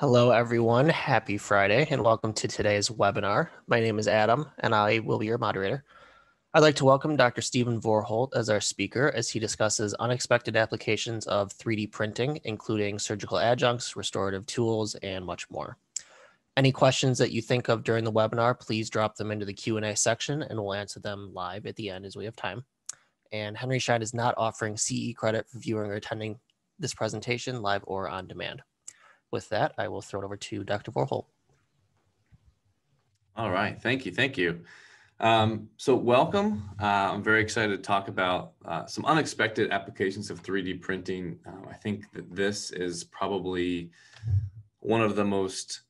Hello, everyone. Happy Friday, and welcome to today's webinar. My name is Adam, and I will be your moderator. I'd like to welcome Dr. Steven Vorholt as our speaker as he discusses unexpected applications of 3D printing, including surgical adjuncts, restorative tools, and much more. Any questions that you think of during the webinar, please drop them into the Q&A section, and we'll answer them live at the end as we have time. And Henry Schein is not offering CE credit for viewing or attending this presentation live or on demand. With that, I will throw it over to Dr. Vorholt. All right, thank you, so welcome. I'm very excited to talk about some unexpected applications of 3D printing. I think that this is probably one of the most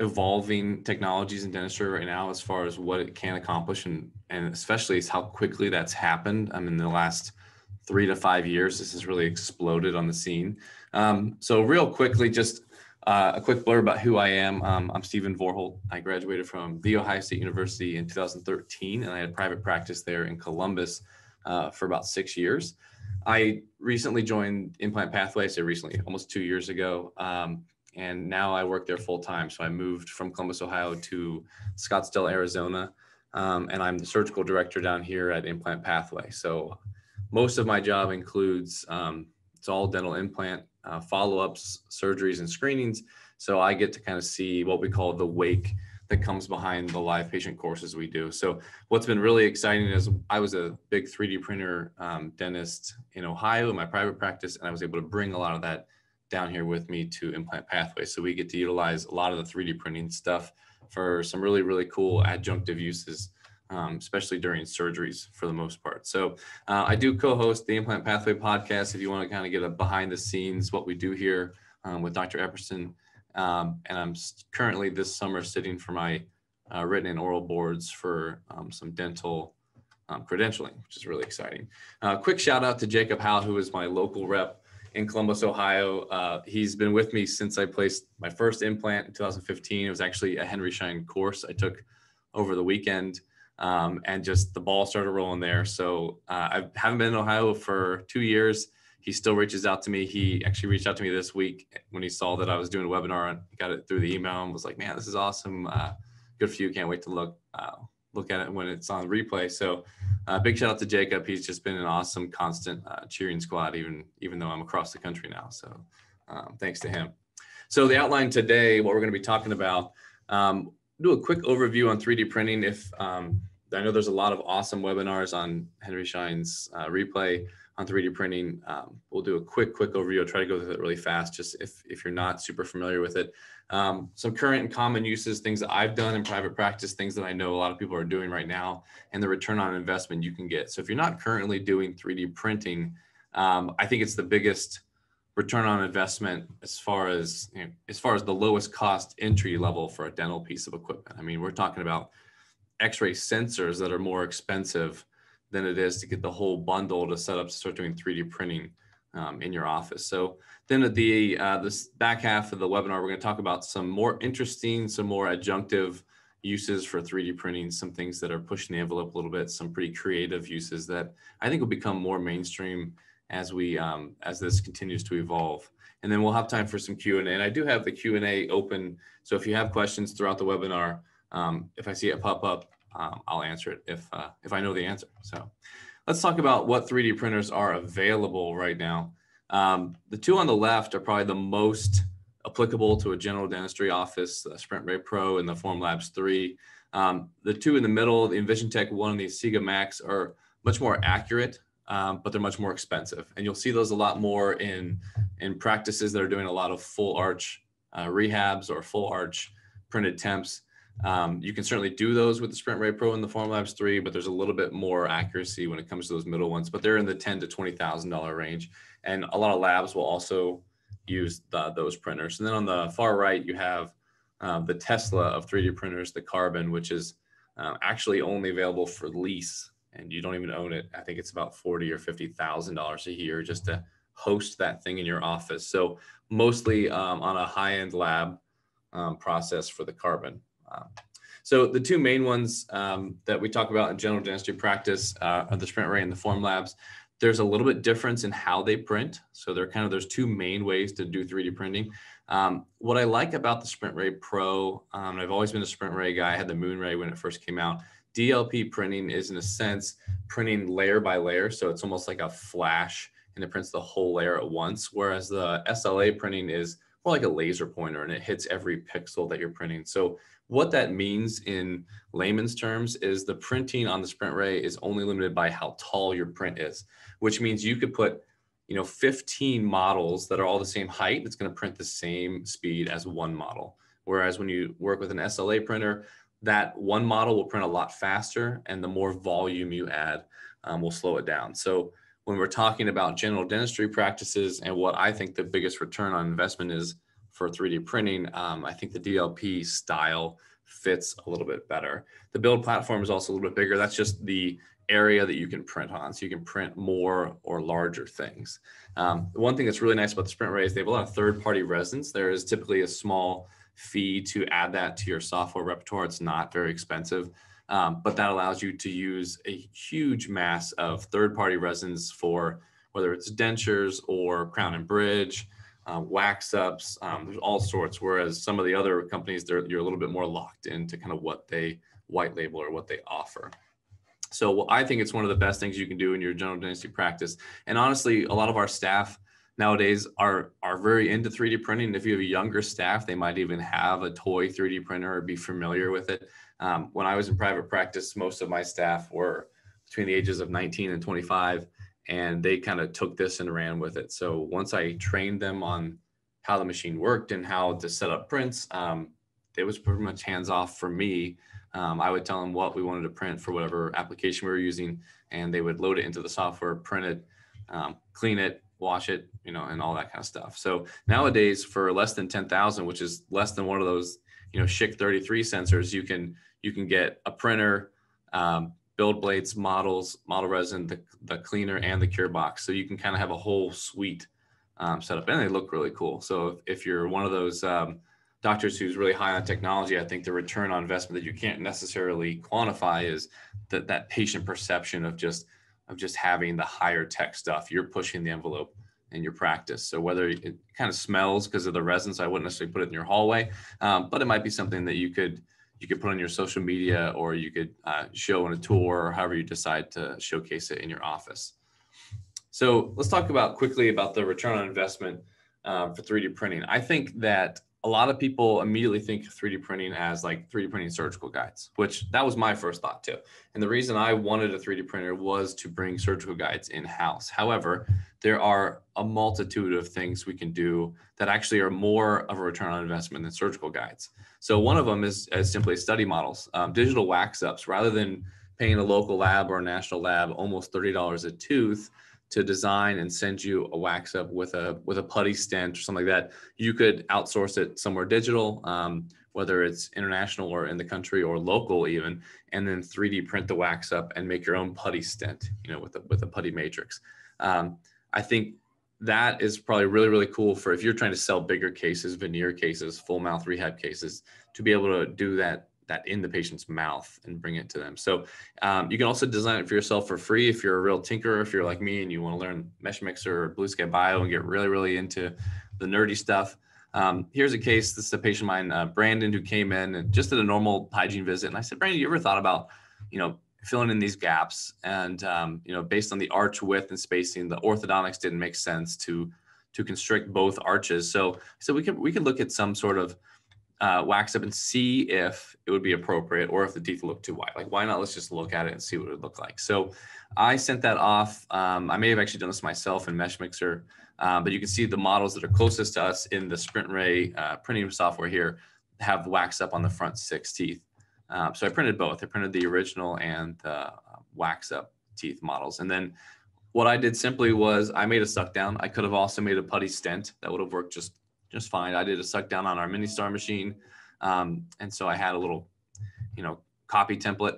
evolving technologies in dentistry right now as far as what it can accomplish, and especially is how quickly that's happened. I mean, in the last 3 to 5 years, this has really exploded on the scene. So real quickly, just a quick blurb about who I am. I'm Steven Vorholt. I graduated from The Ohio State University in 2013, and I had private practice there in Columbus for about 6 years. I recently joined Implant Pathway, so recently, almost 2 years ago, and now I work there full time. So I moved from Columbus, Ohio to Scottsdale, Arizona, and I'm the surgical director down here at Implant Pathway. So most of my job includes, it's all dental implant follow-ups, surgeries, and screenings. So I get to kind of see what we call the wake that comes behind the live patient courses we do. So what's been really exciting is I was a big 3D printer dentist in Ohio in my private practice, and I was able to bring a lot of that down here with me to Implant Pathway. So we get to utilize a lot of the 3D printing stuff for some really, really cool adjunctive uses. Especially during surgeries for the most part. So I do co-host the Implant Pathway podcast if you want to kind of get a behind the scenes what we do here with Dr. Epperson. And I'm currently this summer sitting for my written and oral boards for some dental credentialing, which is really exciting. Quick shout out to Jacob Howe, who is my local rep in Columbus, Ohio. He's been with me since I placed my first implant in 2015. It was actually a Henry Schein course I took over the weekend. And just the ball started rolling there. So I haven't been in Ohio for 2 years. He still reaches out to me. He actually reached out to me this week when he saw that I was doing a webinar and got it through the email and was like, man, this is awesome. Good for you. Can't wait to look at it when it's on replay. So big shout out to Jacob. He's just been an awesome constant cheering squad, even though I'm across the country now. So thanks to him. So the outline today, what we're going to be talking about, do a quick overview on 3D printing. If I know there's a lot of awesome webinars on Henry Schein's replay on 3D printing. We'll do a quick overview. I'll try to go through it really fast, just if you're not super familiar with it. Some current and common uses, things that I've done in private practice, things that I know a lot of people are doing right now, and the return on investment you can get. So if you're not currently doing 3D printing, I think it's the biggest return on investment as far as the lowest cost entry level for a dental piece of equipment. I mean, we're talking about x-ray sensors that are more expensive than it is to get the whole bundle to set up to start doing 3D printing in your office. So then at the this back half of the webinar, we're going to talk about some more interesting, some more adjunctive uses for 3D printing, some things that are pushing the envelope a little bit, some pretty creative uses that I think will become more mainstream as this continues to evolve. And then we'll have time for some Q&A. And I do have the Q&A open. So if you have questions throughout the webinar, if I see it pop up, I'll answer it if I know the answer. So let's talk about what 3D printers are available right now. The two on the left are probably the most applicable to a general dentistry office, the SprintRay Pro and the Formlabs 3. The two in the middle, the EnvisionTech 1 and the Sega Max, are much more accurate. But they're much more expensive. And you'll see those a lot more in practices that are doing a lot of full arch rehabs or full arch printed temps. You can certainly do those with the SprintRay Pro and the Formlabs 3, but there's a little bit more accuracy when it comes to those middle ones, but they're in the $10,000 to $20,000 range. And a lot of labs will also use those printers. And then on the far right, you have the Tesla of 3D printers, the Carbon, which is actually only available for lease. And you don't even own it. I think it's about $40,000 or $50,000 a year just to host that thing in your office. So mostly on a high-end lab process for the Carbon. So the two main ones that we talk about in general dentistry practice are the SprintRay and the Formlabs. There's a little bit difference in how they print. So they're kind of, there's two main ways to do 3D printing. What I like about the SprintRay Pro, I've always been a SprintRay guy. I had the MoonRay when it first came out. DLP printing is, in a sense, printing layer by layer. So it's almost like a flash and it prints the whole layer at once. Whereas the SLA printing is more like a laser pointer and it hits every pixel that you're printing. So what that means in layman's terms is the printing on the SprintRay is only limited by how tall your print is, which means you could put 15 models that are all the same height. It's going to print the same speed as one model. Whereas when you work with an SLA printer, that one model will print a lot faster, and the more volume you add will slow it down. So when we're talking about general dentistry practices and what I think the biggest return on investment is for 3D printing, I think the DLP style fits a little bit better. The build platform is also a little bit bigger. That's just the area that you can print on. So you can print more or larger things. One thing that's really nice about the SprintRay is they have a lot of third-party resins. There is typically a small fee to add that to your software repertoire. It's not very expensive, but that allows you to use a huge mass of third-party resins for whether it's dentures or crown and bridge, wax-ups, there's all sorts. Whereas some of the other companies, you're a little bit more locked into kind of what they white label or what they offer. So I think it's one of the best things you can do in your general dentistry practice. And honestly, a lot of our staff nowadays are very into 3D printing. And if you have a younger staff, they might even have a toy 3D printer or be familiar with it. When I was in private practice, most of my staff were between the ages of 19 and 25, and they kind of took this and ran with it. So once I trained them on how the machine worked and how to set up prints, it was pretty much hands off for me. I would tell them what we wanted to print for whatever application we were using, and they would load it into the software, print it, clean it, wash it, and all that kind of stuff. So nowadays, for less than 10,000, which is less than one of those, Schick 33 sensors, you can get a printer, build plates, models, model resin, the cleaner, and the cure box. So you can kind of have a whole suite set up, and they look really cool. So if you're one of those doctors who's really high on technology, I think the return on investment that you can't necessarily quantify is that patient perception of just having the higher tech stuff. You're pushing the envelope in your practice. So whether it kind of smells because of the resin, so I wouldn't necessarily put it in your hallway, but it might be something that you could put on your social media, or you could show on a tour, or however you decide to showcase it in your office. So let's talk quickly about the return on investment for 3D printing. I think that a lot of people immediately think of 3D printing as like 3D printing surgical guides, which that was my first thought too. And the reason I wanted a 3D printer was to bring surgical guides in-house. However, there are a multitude of things we can do that actually are more of a return on investment than surgical guides. So one of them is simply study models, digital wax-ups. Rather than paying a local lab or a national lab almost $30 a tooth to design and send you a wax up with a putty stent or something like that, you could outsource it somewhere digital, whether it's international or in the country or local even, and then 3D print the wax up and make your own putty stent, with a putty matrix. I think that is probably really, really cool for if you're trying to sell bigger cases, veneer cases, full mouth rehab cases, to be able to do that in the patient's mouth and bring it to them. So you can also design it for yourself for free if you're a real tinkerer, if you're like me and you want to learn Mesh Mixer or Blue Sky Bio and get really, really into the nerdy stuff. Here's a case. This is a patient of mine, Brandon, who came in and just did a normal hygiene visit. And I said, Brandon, you ever thought about, filling in these gaps? And, based on the arch width and spacing, the orthodontics didn't make sense to constrict both arches. So we could look at some sort of wax up and see if it would be appropriate or if the teeth look too wide. Like, why not? Let's just look at it and see what it would look like. So I sent that off. I may have actually done this myself in Mesh Mixer, but you can see the models that are closest to us in the SprintRay printing software here have wax up on the front 6 teeth. So I printed both. I printed the original and the wax up teeth models. And then what I did simply was I made a suck down. I could have also made a putty stent. That would have worked just fine. I did a suck down on our mini star machine. And so I had a little, copy template.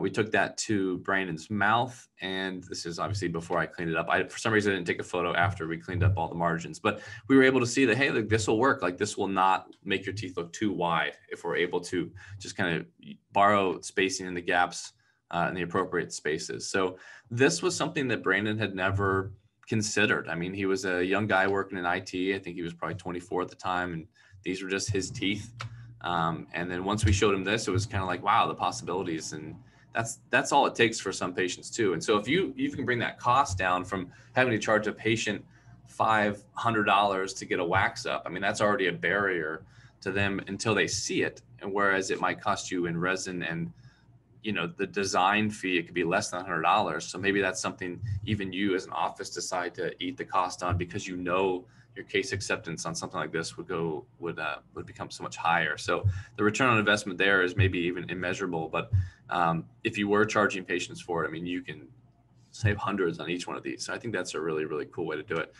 We took that to Brandon's mouth. And this is obviously before I cleaned it up. For some reason, I didn't take a photo after we cleaned up all the margins, but we were able to see that, hey, look, this will work. Like, this will not make your teeth look too wide if we're able to just kind of borrow spacing in the gaps in the appropriate spaces. So this was something that Brandon had never considered. I mean, he was a young guy working in IT. I think he was probably 24 at the time, and these were just his teeth. And then once we showed him this, it was kind of like, wow, the possibilities. And that's all it takes for some patients too. And so if you can bring that cost down from having to charge a patient $500 to get a wax up, I mean, that's already a barrier to them until they see it. And whereas it might cost you in resin and, you know, the design fee, it could be less than $100. So maybe that's something even you as an office decide to eat the cost on, because you know your case acceptance on something like this would become so much higher. So the return on investment there is maybe even immeasurable. But if you were charging patients for it, I mean, you can save hundreds on each one of these. So I think that's a really, really cool way to do it.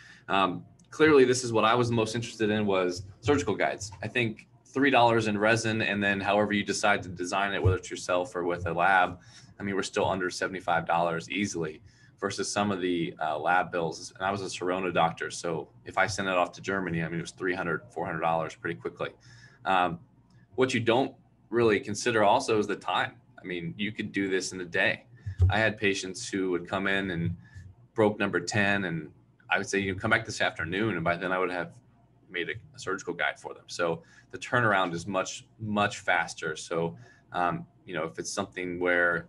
Clearly, this is what I was most interested in, was surgical guides. I think $3 in resin, and then however you decide to design it, whether it's yourself or with a lab, I mean, we're still under $75 easily versus some of the lab bills. And I was a Cerona doctor, so if I sent it off to Germany, I mean, it was $300, $400 pretty quickly. What you don't really consider also is the time. I mean, you could do this in a day. I had patients who would come in and broke number 10, and I would say, you know, come back this afternoon, and by then I would have made a surgical guide for them. So the turnaround is much, much faster. So, you know, if it's something where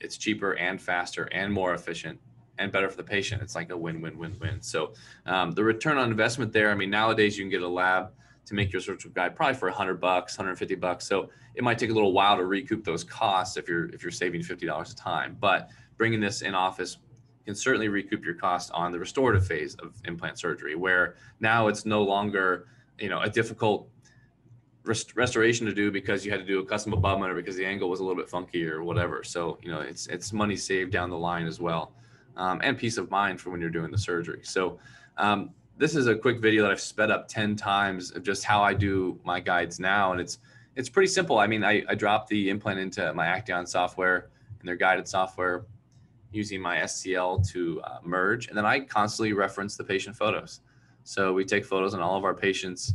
it's cheaper and faster and more efficient and better for the patient, it's like a win, win, win, win. So the return on investment there, I mean, nowadays you can get a lab to make your surgical guide probably for $100, $150. So it might take a little while to recoup those costs if you're saving $50 a time, but bringing this in office can certainly recoup your cost on the restorative phase of implant surgery, where now it's no longer, you know, a difficult restoration to do because you had to do a custom abutment or because the angle was a little bit funky or whatever. So, you know, it's money saved down the line as well, and peace of mind for when you're doing the surgery. So this is a quick video that I've sped up 10 times of just how I do my guides now. And it's pretty simple. I mean, I drop the implant into my Acteon software and their guided software using my SCL to merge. And then I constantly reference the patient photos. So we take photos on all of our patients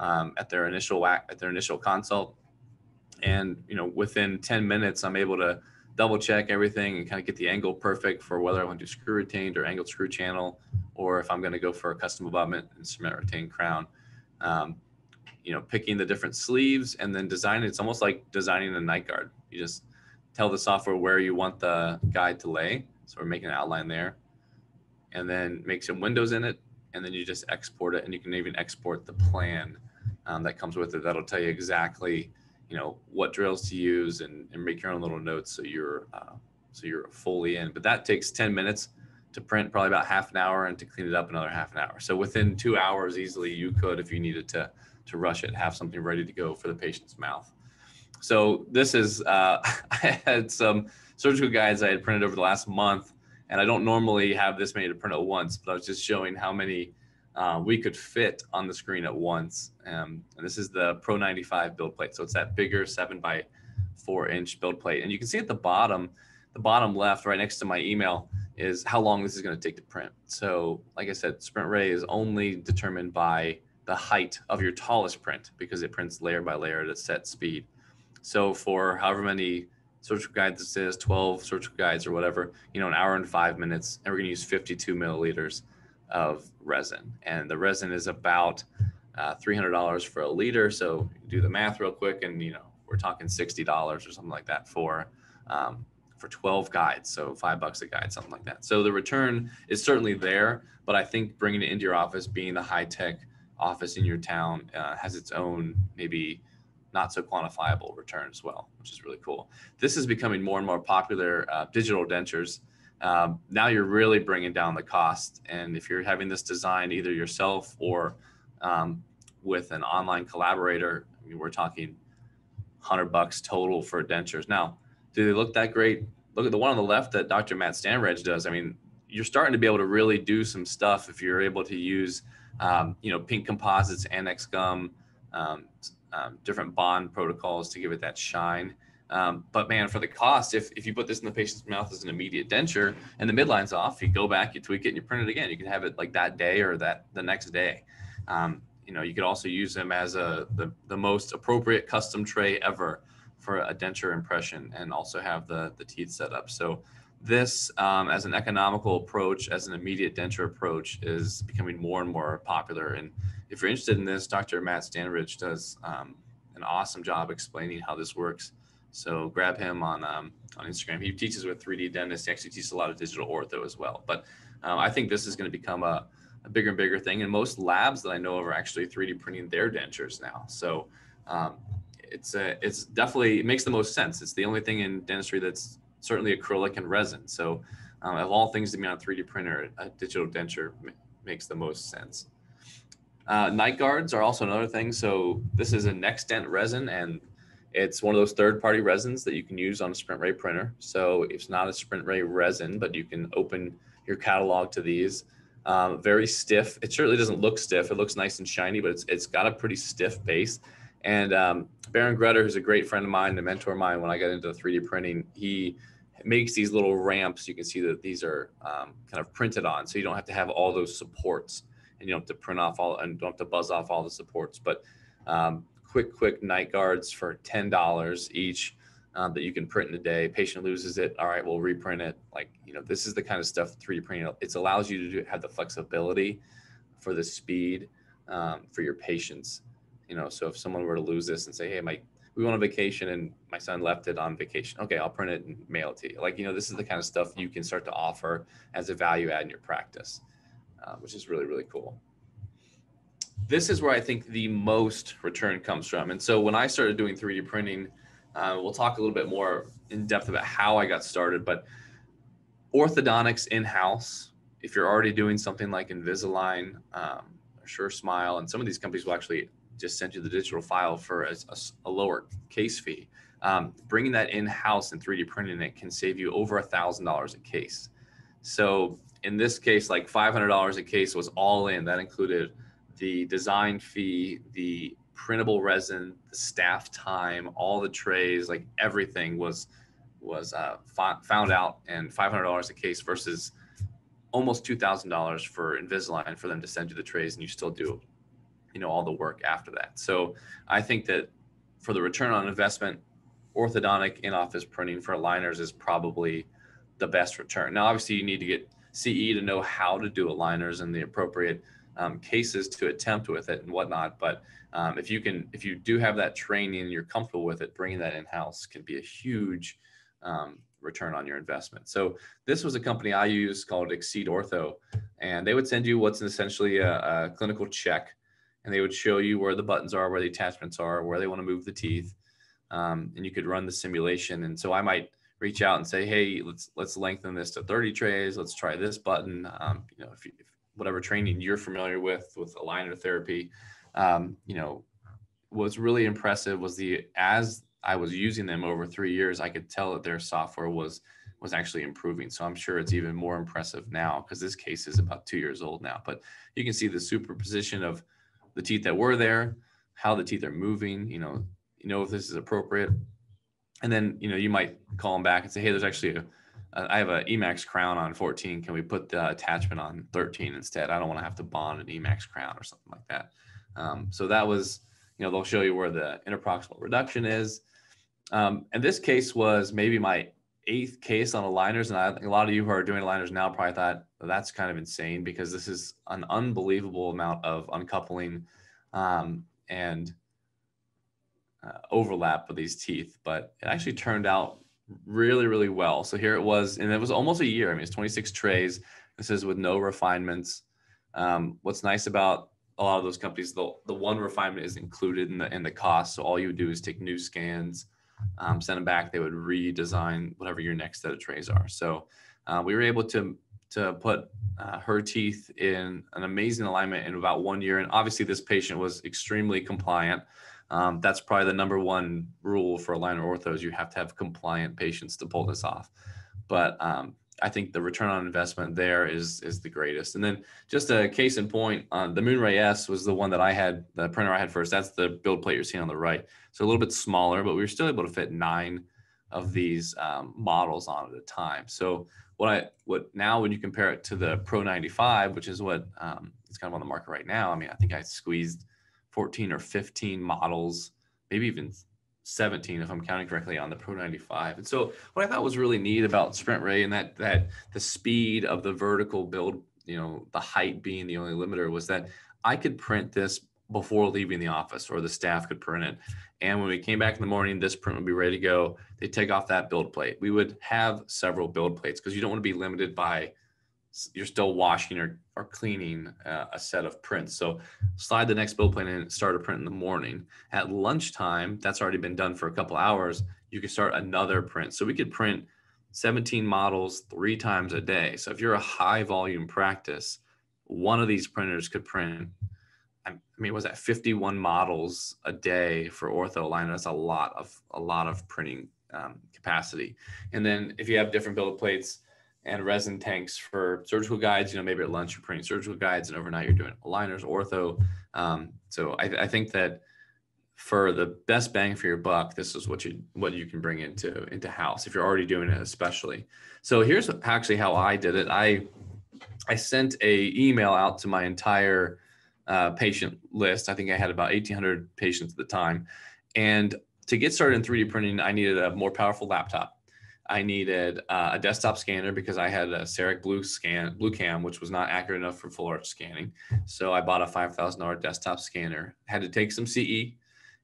at their initial consult. And, you know, within 10 minutes, I'm able to double check everything and kind of get the angle perfect for whether I want to do screw retained or angled screw channel, or if I'm going to go for a custom abutment and cement retained crown. You know, picking the different sleeves and then designing. It's almost like designing a night guard. You just tell the software where you want the guide to lay. So we're making an outline there, and then make some windows in it. And then you just export it, and you can even export the plan that comes with it. That'll tell you exactly, you know, what drills to use, and make your own little notes so you're fully in. But that takes 10 minutes to print, probably about half an hour, and to clean it up another half an hour. So within 2 hours easily, you could, if you needed to rush it, have something ready to go for the patient's mouth. So this is, I had some surgical guides I had printed over the last month, and I don't normally have this many to print at once, but I was just showing how many we could fit on the screen at once. And this is the Pro 95 build plate. So it's that bigger 7x4 inch build plate. And you can see at the bottom left, right next to my email, is how long this is going to take to print. So like I said, SprintRay is only determined by the height of your tallest print, because it prints layer by layer at a set speed. So for however many surgical guides this is, 12 surgical guides or whatever, you know, an hour and 5 minutes, and we're going to use 52 milliliters of resin. And the resin is about $300 for a liter. So do the math real quick, and, you know, we're talking $60 or something like that for 12 guides. So $5 a guide, something like that. So the return is certainly there, but I think bringing it into your office, being a high tech office in your town, has its own maybe not so quantifiable return as well, which is really cool. This is becoming more and more popular, digital dentures. Now you're really bringing down the cost. And if you're having this design either yourself or with an online collaborator, I mean, we're talking $100 total for dentures. Now, do they look that great? Look at the one on the left that Dr. Matt Standridge does. I mean, you're starting to be able to really do some stuff if you're able to use, you know, pink composites, annex gum, different bond protocols to give it that shine. But man, for the cost, if you put this in the patient's mouth as an immediate denture and the midline's off, you go back, you tweak it, and you print it again. You can have it like that day or that the next day. You know, you could also use them as the most appropriate custom tray ever for a denture impression, and also have the teeth set up. So this as an economical approach, as an immediate denture approach, is becoming more and more popular. And if you're interested in this, Dr. Matt Standridge does an awesome job explaining how this works. So grab him on Instagram. He teaches with 3D dentists. He actually teaches a lot of digital ortho as well. But I think this is going to become a bigger and bigger thing. And most labs that I know of are actually 3D printing their dentures now. So it's definitely, it makes the most sense. It's the only thing in dentistry that's certainly acrylic and resin. So of all things to be on a 3D printer, a digital denture makes the most sense. Night guards are also another thing. So this is a NextDent resin, and it's one of those third-party resins that you can use on a SprintRay printer. So it's not a SprintRay resin, but you can open your catalog to these. Very stiff. It certainly doesn't look stiff. It looks nice and shiny, but it's got a pretty stiff base. And Baron Gruetter, who's a great friend of mine, a mentor of mine when I got into 3D printing, he makes these little ramps. You can see that these are kind of printed on, so you don't have to have all those supports, and you don't have to print off all, and don't have to buzz off all the supports. But quick night guards for $10 each that you can print in a day. Patient loses it, all right, we'll reprint it. Like, you know, this is the kind of stuff 3D printing. It allows you to have the flexibility for the speed for your patients. You know, so if someone were to lose this and say, hey, we went on vacation and my son left it on vacation. Okay, I'll print it and mail it to you. Like, you know, this is the kind of stuff you can start to offer as a value add in your practice, which is really, really cool. This is where I think the most return comes from. And so when I started doing 3D printing, we'll talk a little bit more in depth about how I got started, but orthodontics in-house, if you're already doing something like Invisalign, or Sure Smile, and some of these companies will actually just send you the digital file for a lower case fee. Bringing that in-house and 3D printing it can save you over $1,000 a case. So in this case, like $500 a case was all in. That included the design fee, the printable resin, the staff time, all the trays, like everything was found out, and $500 a case versus almost $2,000 for Invisalign for them to send you the trays and you still do, you know, all the work after that. So I think that for the return on investment, orthodontic in-office printing for aligners is probably the best return. Now, obviously you need to get CE to know how to do aligners and the appropriate cases to attempt with it and whatnot. But if you do have that training and you're comfortable with it, bringing that in-house can be a huge return on your investment. So this was a company I used called Exceed Ortho, and they would send you what's essentially a clinical check. And they would show you where the buttons are, where the attachments are, where they want to move the teeth, and you could run the simulation. And so I might reach out and say, "Hey, let's lengthen this to 30 trays. Let's try this button." You know, if whatever training you're familiar with aligner therapy, you know, what's really impressive was as I was using them over 3 years, I could tell that their software was actually improving. So I'm sure it's even more impressive now because this case is about 2 years old now. But you can see the superposition of the teeth that were there, how the teeth are moving, you know if this is appropriate. And then, you know, you might call them back and say, hey, there's actually I have an Emax crown on 14. Can we put the attachment on 13 instead? I don't want to have to bond an Emax crown or something like that. So that was, you know, they'll show you where the interproximal reduction is. And this case was maybe my 8th case on aligners. And I think a lot of you who are doing aligners now probably thought, well, that's kind of insane, because this is an unbelievable amount of uncoupling and overlap with these teeth, but it actually turned out really, really well. So here it was, and it was almost a year. I mean, it's 26 trays. This is with no refinements. What's nice about a lot of those companies, the one refinement is included in the cost. So all you would do is take new scans, send them back. They would redesign whatever your next set of trays are. So we were able to put her teeth in an amazing alignment in about 1 year. And obviously this patient was extremely compliant. That's probably the #1 rule for aligner orthos. You have to have compliant patients to pull this off. But I think the return on investment there is the greatest. And then just a case in point, the MoonRay S was the one that I had, the printer I had first. That's the build plate you're seeing on the right. So a little bit smaller, but we were still able to fit 9 of these models on at a time. So now when you compare it to the Pro 95, which is what it's kind of on the market right now, I mean, I think I squeezed 14 or 15 models, maybe even 17, if I'm counting correctly, on the Pro 95. And so what I thought was really neat about SprintRay and that the speed of the vertical build, you know, the height being the only limiter, was that I could print this before leaving the office, or the staff could print it. And when we came back in the morning, this print would be ready to go. They take off that build plate. We would have several build plates because you don't want to be limited by, you're still washing or cleaning a set of prints. So slide the next build plate in and start a print in the morning. At lunchtime, that's already been done for a couple hours, you can start another print. So we could print 17 models 3 times a day. So if you're a high volume practice, one of these printers could print, I mean, was that 51 models a day for ortho line? That's a lot of printing capacity. And then if you have different build plates and resin tanks for surgical guides, you know, maybe at lunch you're printing surgical guides and overnight you're doing aligners, ortho. So I think that for the best bang for your buck, this is what you can bring into house if you're already doing it, especially. So here's actually how I did it. I sent a email out to my entire patient list. I think I had about 1,800 patients at the time. And to get started in 3D printing, I needed a more powerful laptop. I needed a desktop scanner because I had a Cerec Blue Cam, which was not accurate enough for full arch scanning. So I bought a $5,000 desktop scanner, had to take some CE,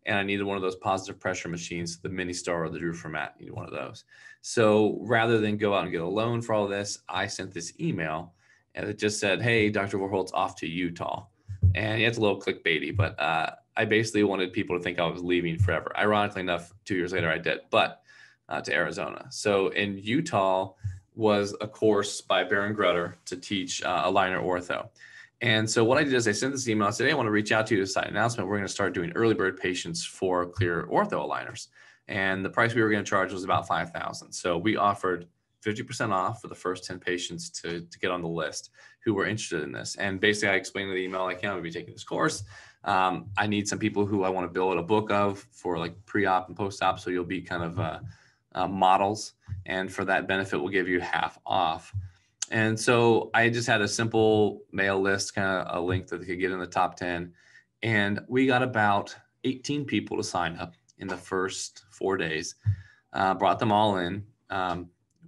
and I needed one of those positive pressure machines, the Mini Star or the Drew Format, needed one of those. So rather than go out and get a loan for all this, I sent this email and it just said, hey, Dr. Vorholt's off to Utah. And it's a little clickbaity, but I basically wanted people to think I was leaving forever. Ironically enough, 2 years later I did, but to Arizona. So in Utah was a course by Baron Gruetter to teach aligner ortho. And so what I did is I sent this email. I said, hey, I want to reach out to you to sign an announcement. We're going to start doing early bird patients for clear ortho aligners. And the price we were going to charge was about $5,000. So we offered 50% off for the first 10 patients to get on the list who were interested in this. And basically I explained in the email, like, yeah, I'm going to be taking this course. I need some people who I want to build a book of for like pre-op and post-op. So you'll be kind of models, and for that benefit we'll give you half off. And so I just had a simple mail list, kind of a link that they could get in the top 10, and we got about 18 people to sign up in the first 4 days. Brought them all in.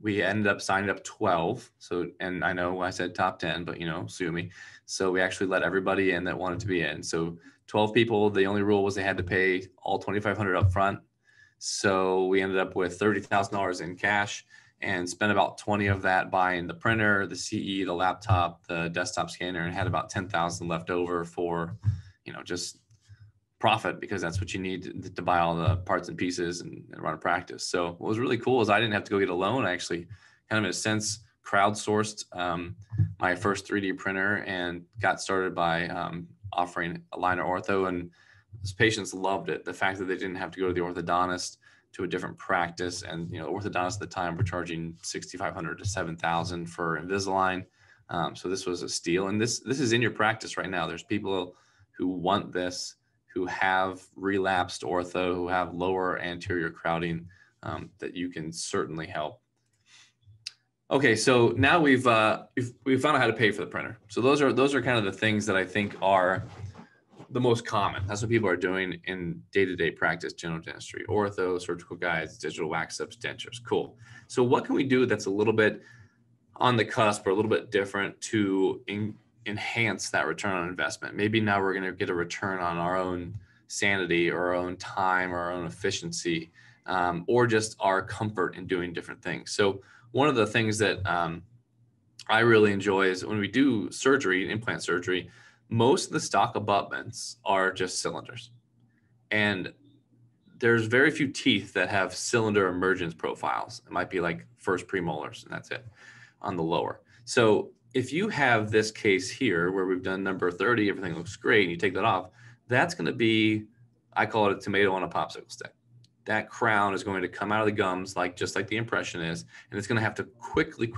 We ended up signing up 12. So, and I know I said top 10, but you know, sue me. So we actually let everybody in that wanted to be in. So 12 people, the only rule was they had to pay all $2,500 up front. So we ended up with $30,000 in cash and spent about 20 of that buying the printer, the CE, the laptop, the desktop scanner, and had about 10,000 left over for, you know, just profit, because that's what you need to buy all the parts and pieces and run a practice. So what was really cool is I didn't have to go get a loan. I actually kind of in a sense crowdsourced my first 3D printer and got started by offering aligner ortho, and those patients loved it. The fact that they didn't have to go to the orthodontist, to a different practice, and you know, orthodontists at the time were charging $6,500 to $7,000 for Invisalign. So this was a steal, and this is in your practice right now. There's people who want this, who have relapsed ortho, who have lower anterior crowding, that you can certainly help. Okay, so now we've found out how to pay for the printer. So those are kind of the things that I think are the most common. That's what people are doing in day-to-day practice, general dentistry, ortho, surgical guides, digital wax-ups, dentures. Cool. So what can we do that's a little bit on the cusp or a little bit different to enhance that return on investment? Maybe now we're going to get a return on our own sanity or our own time or our own efficiency, or just our comfort in doing different things. So one of the things that I really enjoy is when we do surgery, implant surgery, most of the stock abutments are just cylinders, and there's very few teeth that have cylinder emergence profiles. It might be like first premolars, and that's it on the lower. So if you have this case here where we've done number 30, everything looks great, and you take that off, that's going to be, I call it a tomato on a popsicle stick. That crown is going to come out of the gums, like just like the impression is, and it's going to have to quickly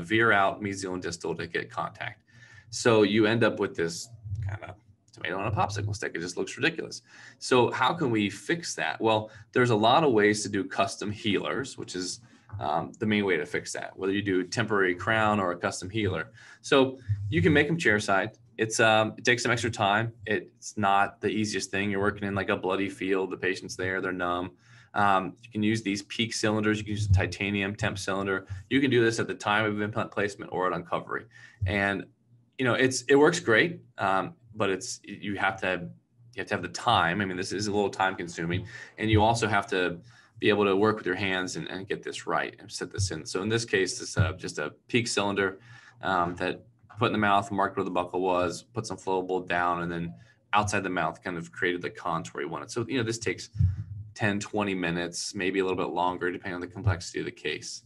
veer out mesial and distal to get contact. So you end up with this kind of tomato on a popsicle stick. It just looks ridiculous. So how can we fix that? Well, there's a lot of ways to do custom healers, which is the main way to fix that, whether you do temporary crown or a custom healer. So you can make them chair side. it's it takes some extra time. It's not the easiest thing. You're working in like a bloody field. The patient's there, they're numb. You can use these peak cylinders. You can use a titanium temp cylinder. You can do this at the time of implant placement or at uncovery. And you know, it works great, but you have to have the time. I mean, this is a little time consuming, and you also have to be able to work with your hands and get this right and set this in. So in this case, it's just a peak cylinder that put in the mouth, marked where the buckle was, put some flowable down, and then outside the mouth kind of created the contour you wanted. So, you know, this takes 10, 20 minutes, maybe a little bit longer, depending on the complexity of the case.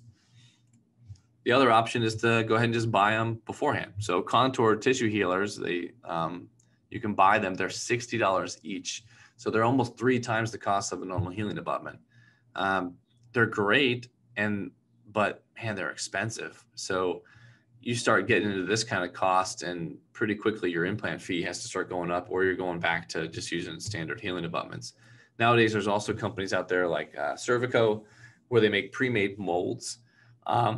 The other option is to go ahead and just buy them beforehand. So contour tissue healers, you can buy them. They're $60 each. So they're almost 3 times the cost of a normal healing abutment. They're great, but man, they're expensive. So you start getting into this kind of cost, and pretty quickly your implant fee has to start going up, or you're going back to just using standard healing abutments. Nowadays, there's also companies out there like Cervico, where they make pre-made molds. I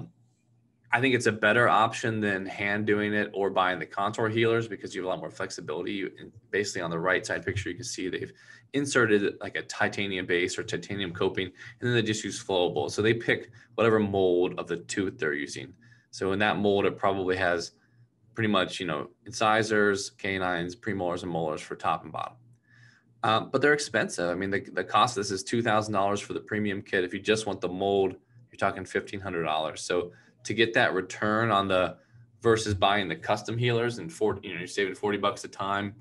think it's a better option than hand doing it or buying the contour healers, because you have a lot more flexibility. And basically on the right side picture, you can see they've inserted like a titanium base or titanium coping, and then they just use flowable. So they pick whatever mold of the tooth they're using. So in that mold, it probably has pretty much, you know, incisors, canines, premolars, and molars for top and bottom. But they're expensive. I mean, the cost of this is $2,000 for the premium kit. If you just want the mold, you're talking $1,500. So to get that return on the versus buying the custom healers and you're saving 40 bucks a time,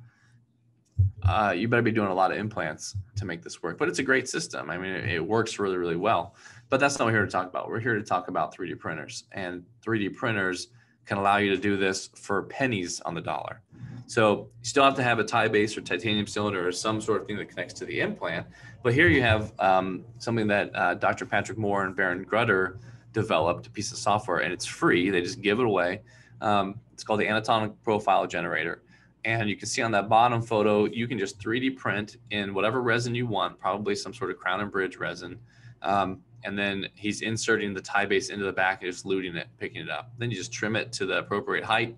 you better be doing a lot of implants to make this work. But it's a great system. I mean, it works really, really well. But that's not what we're here to talk about. We're here to talk about 3D printers, and 3D printers can allow you to do this for pennies on the dollar. So you still have to have a tie base or titanium cylinder or some sort of thing that connects to the implant. But here you have something that Dr. Patrick Moore and Baron Gruetter developed, a piece of software, and it's free. They just give it away. It's called the anatomic profile generator. And you can see on that bottom photo, you can just 3D print in whatever resin you want, probably some sort of crown and bridge resin. And then he's inserting the tie base into the back and just luting it, picking it up. Then you just trim it to the appropriate height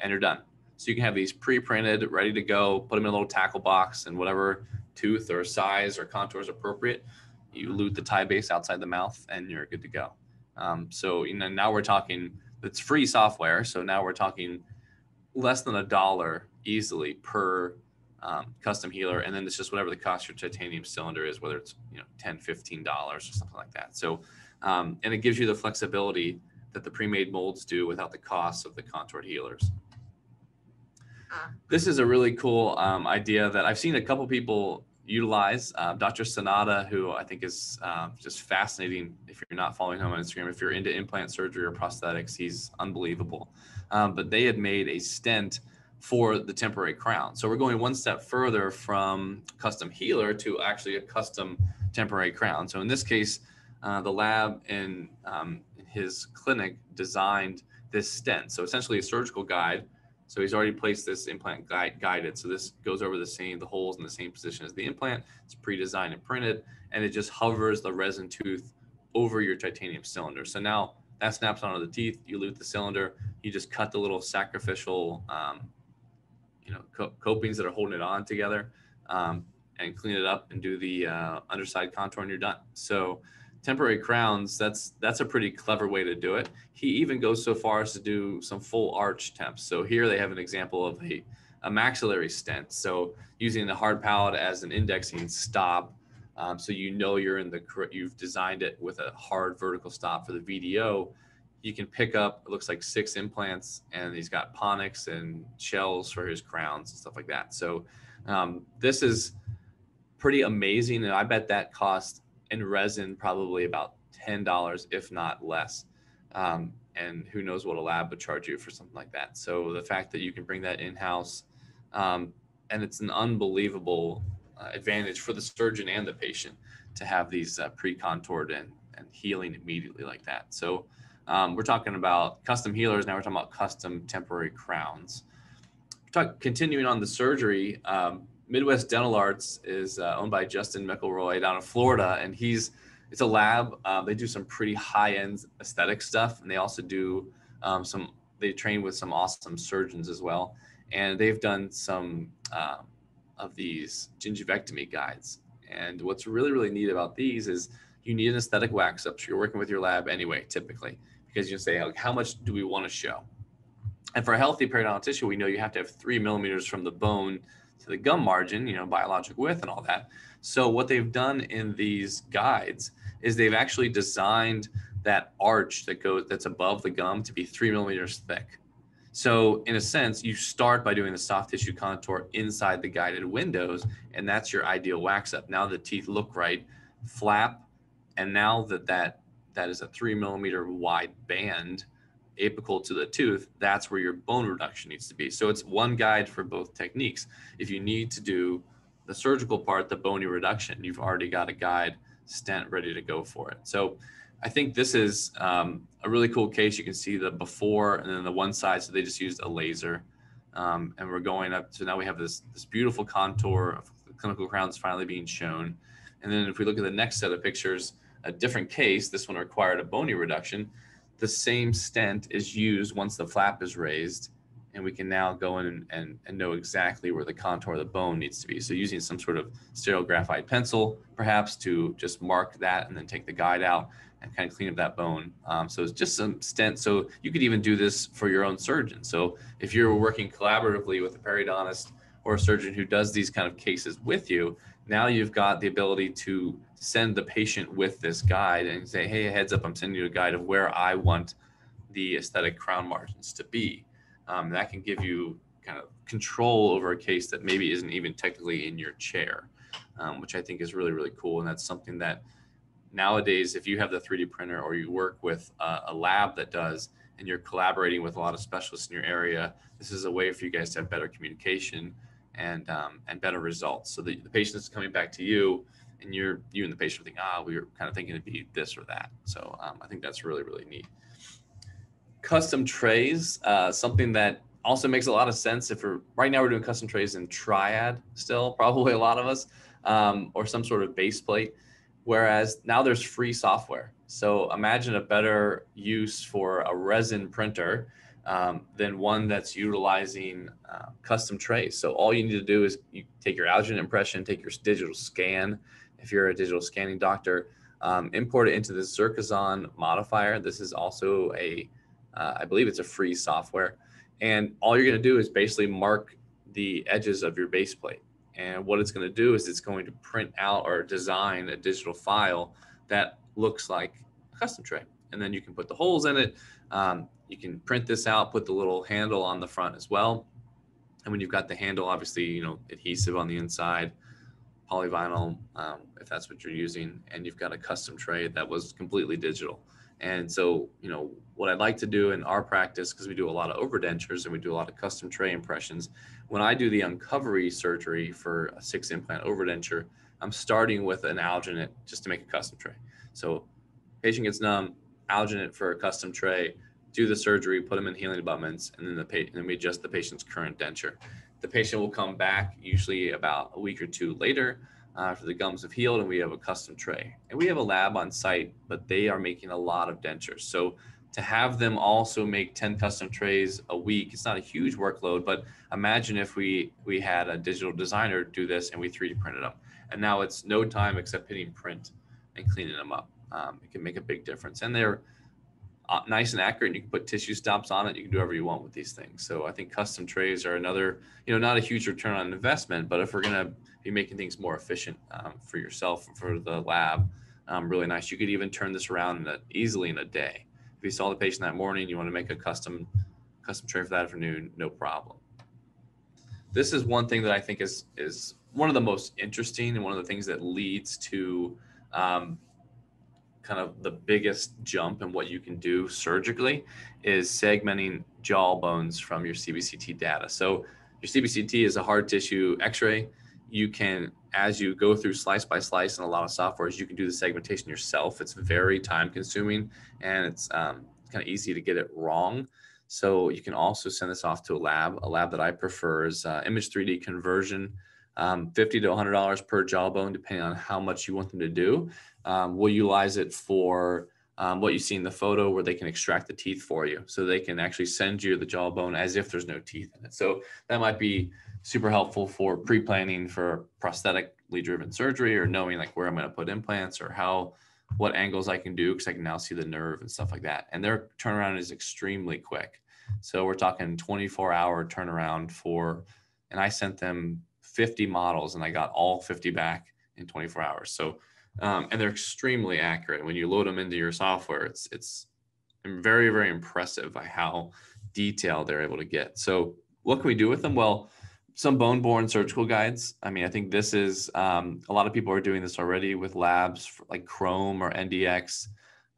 and you're done. So you can have these pre-printed, ready to go, put them in a little tackle box, and whatever tooth or size or contour is appropriate, you lute the tie base outside the mouth and you're good to go. So, you know, now we're talking, it's free software. So now we're talking less than $1 easily per custom healer. And then it's just whatever the cost of your titanium cylinder is, whether it's, you know, $10, $15 or something like that. So, and it gives you the flexibility that the pre-made molds do without the cost of the contoured healers. This is a really cool idea that I've seen a couple people utilize. Dr. Sonada, who I think is just fascinating. If you're not following him on Instagram, if you're into implant surgery or prosthetics, he's unbelievable. But they had made a stent for the temporary crown. So we're going one step further from custom healer to actually a custom temporary crown. So in this case, the lab in his clinic designed this stent. So essentially a surgical guide. So he's already placed this implant guided. So this goes over the holes in the same position as the implant. It's pre-designed and printed, and it just hovers the resin tooth over your titanium cylinder. So now that snaps onto the teeth. You lute the cylinder. You just cut the little sacrificial, you know, copings that are holding it on together, and clean it up and do the underside contour, and you're done. So temporary crowns, that's a pretty clever way to do it. He even goes so far as to do some full arch temps. So here they have an example of a maxillary stent. So using the hard palate as an indexing stop, so you know you've designed it with a hard vertical stop for the VDO. You can pick up, it looks like 6 implants, and he's got ponics and shells for his crowns and stuff like that. So this is pretty amazing, and I bet that cost in resin probably about $10, if not less. And who knows what a lab would charge you for something like that. So the fact that you can bring that in-house, and it's an unbelievable advantage for the surgeon and the patient to have these pre-contoured and healing immediately like that. So we're talking about custom healers. Now we're talking about custom temporary crowns. Continuing on the surgery, Midwest Dental Arts is owned by Justin McElroy down in Florida, and it's a lab. They do some pretty high-end aesthetic stuff, and they also do they train with some awesome surgeons as well. And they've done some of these gingivectomy guides. And what's really, really neat about these is you need an aesthetic wax up. So you're working with your lab anyway, typically, because you say, like, how much do we want to show? And for a healthy periodontal tissue, we know you have to have 3 millimeters from the bone to the gum margin, you know, biologic width and all that. So what they've done in these guides is they've actually designed that arch that goes, that's above the gum to be 3 millimeters thick. So in a sense, you start by doing the soft tissue contour inside the guided windows, and that's your ideal wax up. Now the teeth look right, flap, and now that is a 3 millimeter wide band apical to the tooth, that's where your bone reduction needs to be. So it's one guide for both techniques. If you need to do the surgical part, the bony reduction, you've already got a guide stent ready to go for it. So I think this is a really cool case. You can see the before and then the one side. So they just used a laser and we're going up. So now we have this beautiful contour of the clinical crowns finally being shown. And then if we look at the next set of pictures, a different case, this one required a bony reduction. The same stent is used once the flap is raised, and we can now go in and know exactly where the contour of the bone needs to be. So using some sort of sterile graphite pencil, perhaps, to just mark that and then take the guide out and kind of clean up that bone. So it's just some stent. So you could even do this for your own surgeon. So if you're working collaboratively with a periodontist or a surgeon who does these kind of cases with you, now you've got the ability to send the patient with this guide and say, hey, heads up, I'm sending you a guide of where I want the aesthetic crown margins to be. That can give you kind of control over a case that maybe isn't even technically in your chair, which I think is really, really cool. And that's something that nowadays, if you have the 3D printer or you work with a lab that does, and you're collaborating with a lot of specialists in your area, this is a way for you guys to have better communication and better results. So the patient is coming back to you, and you and the patient are thinking, we were kind of thinking it'd be this or that. So I think that's really, really neat. Custom trays, something that also makes a lot of sense. If right now we're doing custom trays in Triad still, probably a lot of us, or some sort of base plate, whereas now there's free software. So imagine a better use for a resin printer than one that's utilizing custom trays. So all you need to do is you take your alginate impression, take your digital scan, if you're a digital scanning doctor, import it into the Zerkazon modifier. This is also a, I believe it's a free software. And all you're going to do is basically mark the edges of your base plate. And what it's going to do is it's going to print out or design a digital file that looks like a custom tray. And then you can put the holes in it. You can print this out, put the little handle on the front as well. And when you've got the handle, obviously, you know, adhesive on the inside, polyvinyl, if that's what you're using, and you've got a custom tray that was completely digital. And so, you know, what I'd like to do in our practice, because we do a lot of overdentures and we do a lot of custom tray impressions, when I do the uncovery surgery for a 6 implant overdenture, I'm starting with an alginate just to make a custom tray. So patient gets numb, alginate for a custom tray, do the surgery, put them in healing abutments, and then we adjust the patient's current denture. The patient will come back usually about a week or two later after the gums have healed, and we have a custom tray. And we have a lab on site, but they are making a lot of dentures. So to have them also make 10 custom trays a week, it's not a huge workload, but imagine if we had a digital designer do this and we 3D printed them. And now it's no time except hitting print and cleaning them up. It can make a big difference. And they're nice and accurate, and you can put tissue stops on it. You can do whatever you want with these things. So I think custom trays are another, you know, not a huge return on investment, but if we're going to be making things more efficient for yourself, for the lab, really nice. You could even turn this around easily in a day. If you saw the patient that morning, you want to make a custom tray for that afternoon, no problem. This is one thing that I think is one of the most interesting and one of the things that leads to kind of the biggest jump in what you can do surgically is segmenting jaw bones from your CBCT data. So your CBCT is a hard tissue x-ray. You can, as you go through slice by slice and a lot of softwares, you can do the segmentation yourself. It's very time consuming, and it's kind of easy to get it wrong. So you can also send this off to a lab. A lab that I prefer is Image 3D Conversion. $50 to $100 per jawbone, depending on how much you want them to do. We'll utilize it for what you see in the photo where they can extract the teeth for you. So they can actually send you the jawbone as if there's no teeth in it. So that might be super helpful for pre-planning for prosthetically driven surgery, or knowing like where I'm going to put implants, or how, what angles I can do, because I can now see the nerve and stuff like that. And their turnaround is extremely quick. So we're talking 24-hour turnaround for, and I sent them 50 models and I got all 50 back in 24 hours. So, and they're extremely accurate. When you load them into your software, it's very, very impressive by how detailed they're able to get. So what can we do with them? Well, some bone-borne surgical guides. I mean, I think this is, a lot of people are doing this already with labs like Chrome or NDX,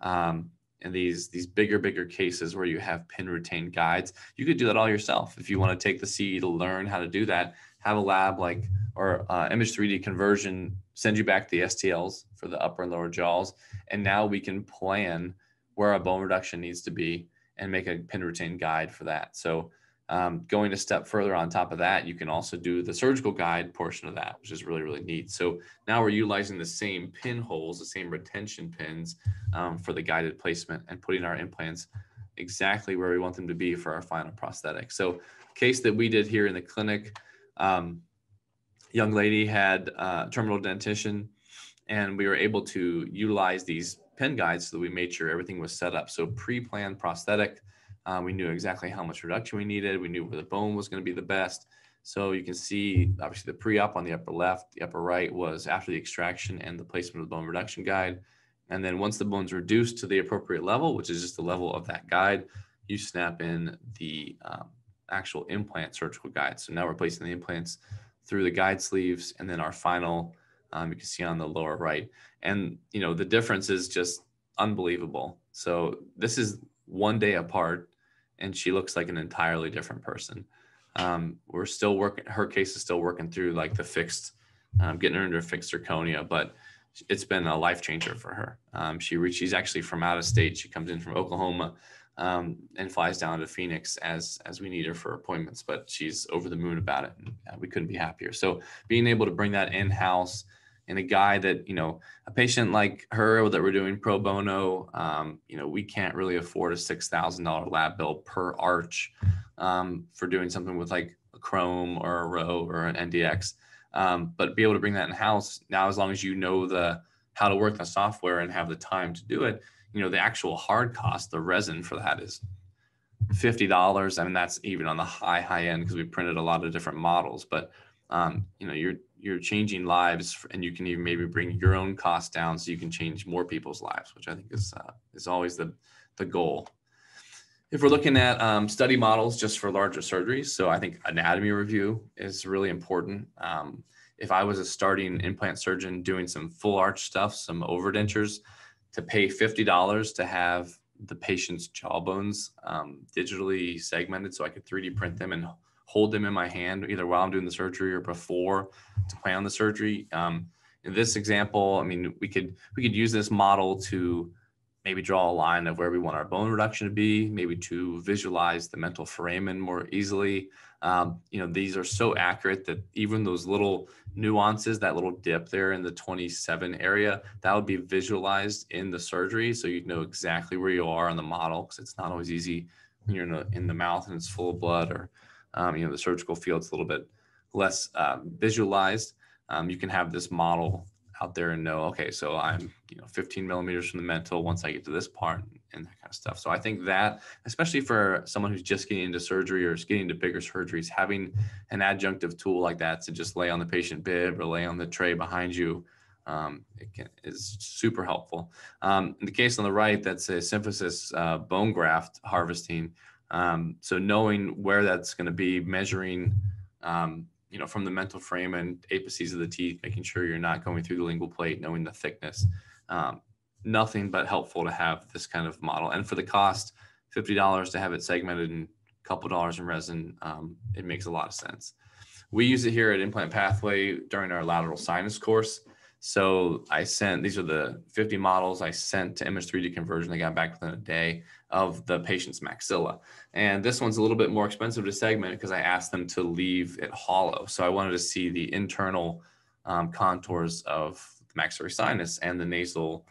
and these bigger cases where you have pin retained guides. You could do that all yourself. If you want to take the CE to learn how to do that, have a lab like, or Image 3D Conversion send you back the STLs for the upper and lower jaws. And now we can plan where a bone reduction needs to be and make a pin retained guide for that. So going a step further on top of that, you can also do the surgical guide portion of that, which is really, really neat. So now we're utilizing the same pinholes, the same retention pins for the guided placement, and putting our implants exactly where we want them to be for our final prosthetic. So case that we did here in the clinic, young lady had terminal dentition, and we were able to utilize these pin guides so that we made sure everything was set up. So pre-planned prosthetic. We knew exactly how much reduction we needed. We knew where the bone was going to be the best. So you can see, obviously, the pre-op on the upper left, the upper right was after the extraction and the placement of the bone reduction guide. And then once the bone's reduced to the appropriate level, which is just the level of that guide, you snap in the actual implant surgical guide. So now we're placing the implants through the guide sleeves, and then our final, you can see on the lower right. And, you know, the difference is just unbelievable. So this is one day apart, and she looks like an entirely different person. We're still working, her case is still working through like the fixed, getting her into a fixed zirconia, but it's been a life changer for her. She's actually from out of state. She comes in from Oklahoma and flies down to Phoenix as we need her for appointments, but she's over the moon about it. And we couldn't be happier. So being able to bring that in-house, and a guy that, you know, a patient like her that we're doing pro bono, you know, we can't really afford a $6,000 lab bill per arch for doing something with like a Chrome or a Row or an NDX. But be able to bring that in house now, as long as you know how to work the software and have the time to do it, you know, the actual hard cost, the resin for that is $50. I mean, that's even on the high end, because we printed a lot of different models, but you know, you're changing lives, and you can even maybe bring your own costs down so you can change more people's lives, which I think is always the goal. If we're looking at study models just for larger surgeries, so I think anatomy review is really important. If I was a starting implant surgeon doing some full arch stuff, some overdentures, to pay $50 to have the patient's jawbones digitally segmented so I could 3D print them and hold them in my hand either while I'm doing the surgery or before to plan on the surgery. In this example, I mean, we could use this model to maybe draw a line of where we want our bone reduction to be, maybe to visualize the mental foramen more easily. You know, these are so accurate that even those little nuances, that little dip there in the 27 area, that would be visualized in the surgery. So you'd know exactly where you are on the model, because it's not always easy when you're in the mouth and it's full of blood, or you know, the surgical field's a little bit less visualized. You can have this model out there and know, okay, so I'm, you know, 15 millimeters from the mental once I get to this part, and that kind of stuff. So I think that, especially for someone who's just getting into surgery or is getting into bigger surgeries, having an adjunctive tool like that to just lay on the patient bib or lay on the tray behind you is super helpful. In the case on the right, that's a symphysis bone graft harvesting. So knowing where that's going to be, measuring, you know, from the mental foramen, apices of the teeth, making sure you're not going through the lingual plate, knowing the thickness, nothing but helpful to have this kind of model. And for the cost, $50 to have it segmented and a couple dollars in resin, it makes a lot of sense. We use it here at Implant Pathway during our lateral sinus course. So I sent, these are the 50 models I sent to Image 3D Conversion. They got back within a day of the patient's maxilla. And this one's a little bit more expensive to segment because I asked them to leave it hollow. So I wanted to see the internal contours of the maxillary sinus and the nasal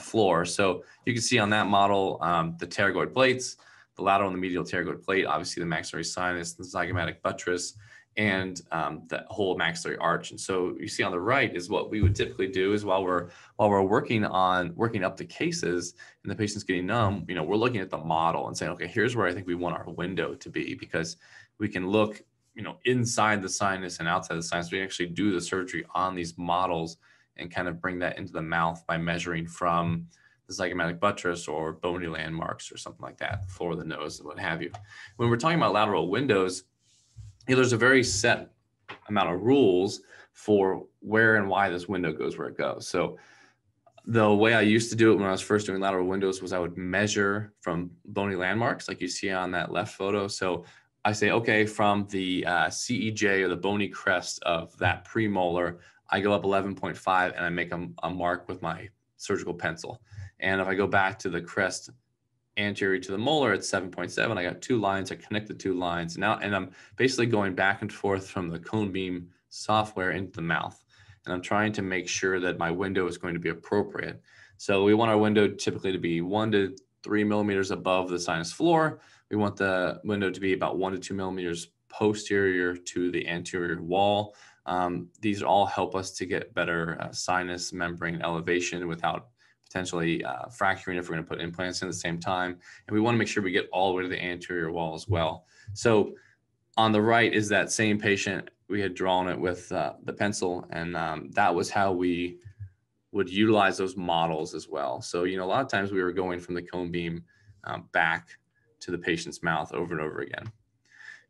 floor. So you can see on that model, the pterygoid plates, the lateral and the medial pterygoid plate, obviously the maxillary sinus, the zygomatic buttress, and the whole maxillary arch. And so you see on the right is what we would typically do is while we're working up the cases and the patient's getting numb, you know, we're looking at the model and saying, okay, here's where I think we want our window to be, because we can look, you know, inside the sinus and outside the sinus. We actually do the surgery on these models and kind of bring that into the mouth by measuring from the zygomatic buttress or bony landmarks or something like that, the floor of the nose and what have you. When we're talking about lateral windows, you know, there's a very set amount of rules for where and why this window goes where it goes. So the way I used to do it when I was first doing lateral windows was I would measure from bony landmarks, like you see on that left photo. So I say, okay, from the CEJ or the bony crest of that premolar, I go up 11.5 and I make a mark with my surgical pencil. And if I go back to the crest anterior to the molar, it's 7.7. I got two lines. I connect the two lines now, and I'm basically going back and forth from the cone beam software into the mouth. And I'm trying to make sure that my window is going to be appropriate. So we want our window typically to be 1 to 3 millimeters above the sinus floor. We want the window to be about 1 to 2 millimeters posterior to the anterior wall. These all help us to get better sinus membrane elevation without potentially fracturing if we're going to put implants in at the same time. And we want to make sure we get all the way to the anterior wall as well. So on the right is that same patient. We had drawn it with the pencil, and that was how we would utilize those models as well. So, you know, a lot of times we were going from the cone beam back to the patient's mouth over and over again.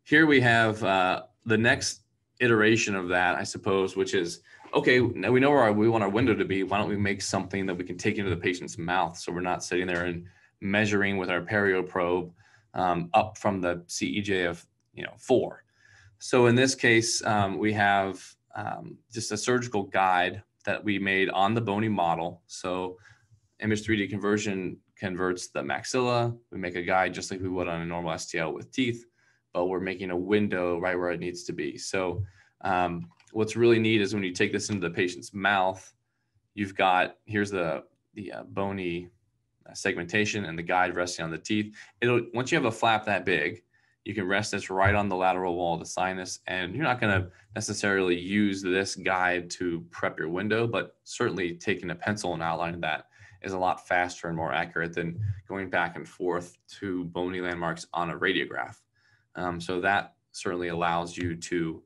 Here we have the next iteration of that, I suppose, which is, okay, now we know where we want our window to be. Why don't we make something that we can take into the patient's mouth, so we're not sitting there and measuring with our perio probe up from the CEJ of, you know, 4. So in this case, we have just a surgical guide that we made on the bony model. So Image 3D conversion converts the maxilla. We make a guide just like we would on a normal STL with teeth, but we're making a window right where it needs to be. So what's really neat is when you take this into the patient's mouth, you've got, here's the bony segmentation and the guide resting on the teeth. Once you have a flap that big, you can rest this right on the lateral wall of the sinus, and you're not going to necessarily use this guide to prep your window, but certainly taking a pencil and outlining that is a lot faster and more accurate than going back and forth to bony landmarks on a radiograph. So that certainly allows you to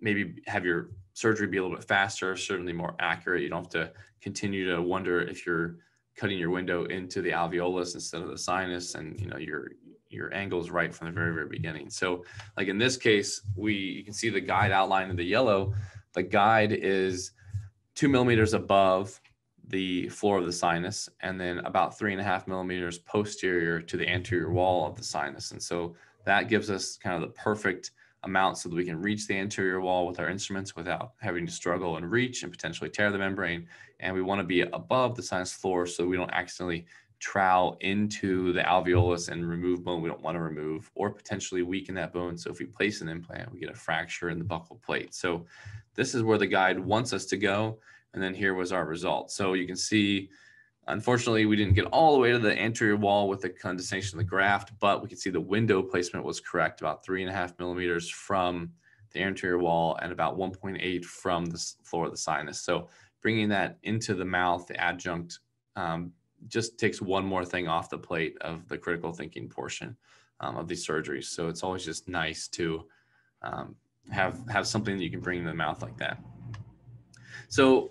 maybe have your surgery be a little bit faster, certainly more accurate. You don't have to continue to wonder if you're cutting your window into the alveolus instead of the sinus, and, you know, your angle is right from the very, very beginning. So like in this case, you can see the guide outline in the yellow. The guide is 2 millimeters above the floor of the sinus, and then about 3.5 millimeters posterior to the anterior wall of the sinus. And so that gives us kind of the perfect amount so that we can reach the anterior wall with our instruments without having to struggle and reach and potentially tear the membrane. And we want to be above the sinus floor so we don't accidentally trowel into the alveolus and remove bone we don't want to remove, or potentially weaken that bone. So if we place an implant, we get a fracture in the buccal plate. So this is where the guide wants us to go. And then here was our result. So you can see, unfortunately, we didn't get all the way to the anterior wall with the condensation of the graft, but we can see the window placement was correct, about 3.5 millimeters from the anterior wall and about 1.8 from the floor of the sinus. So bringing that into the mouth, the adjunct, just takes one more thing off the plate of the critical thinking portion of these surgeries. So it's always just nice to have something that you can bring into the mouth like that. So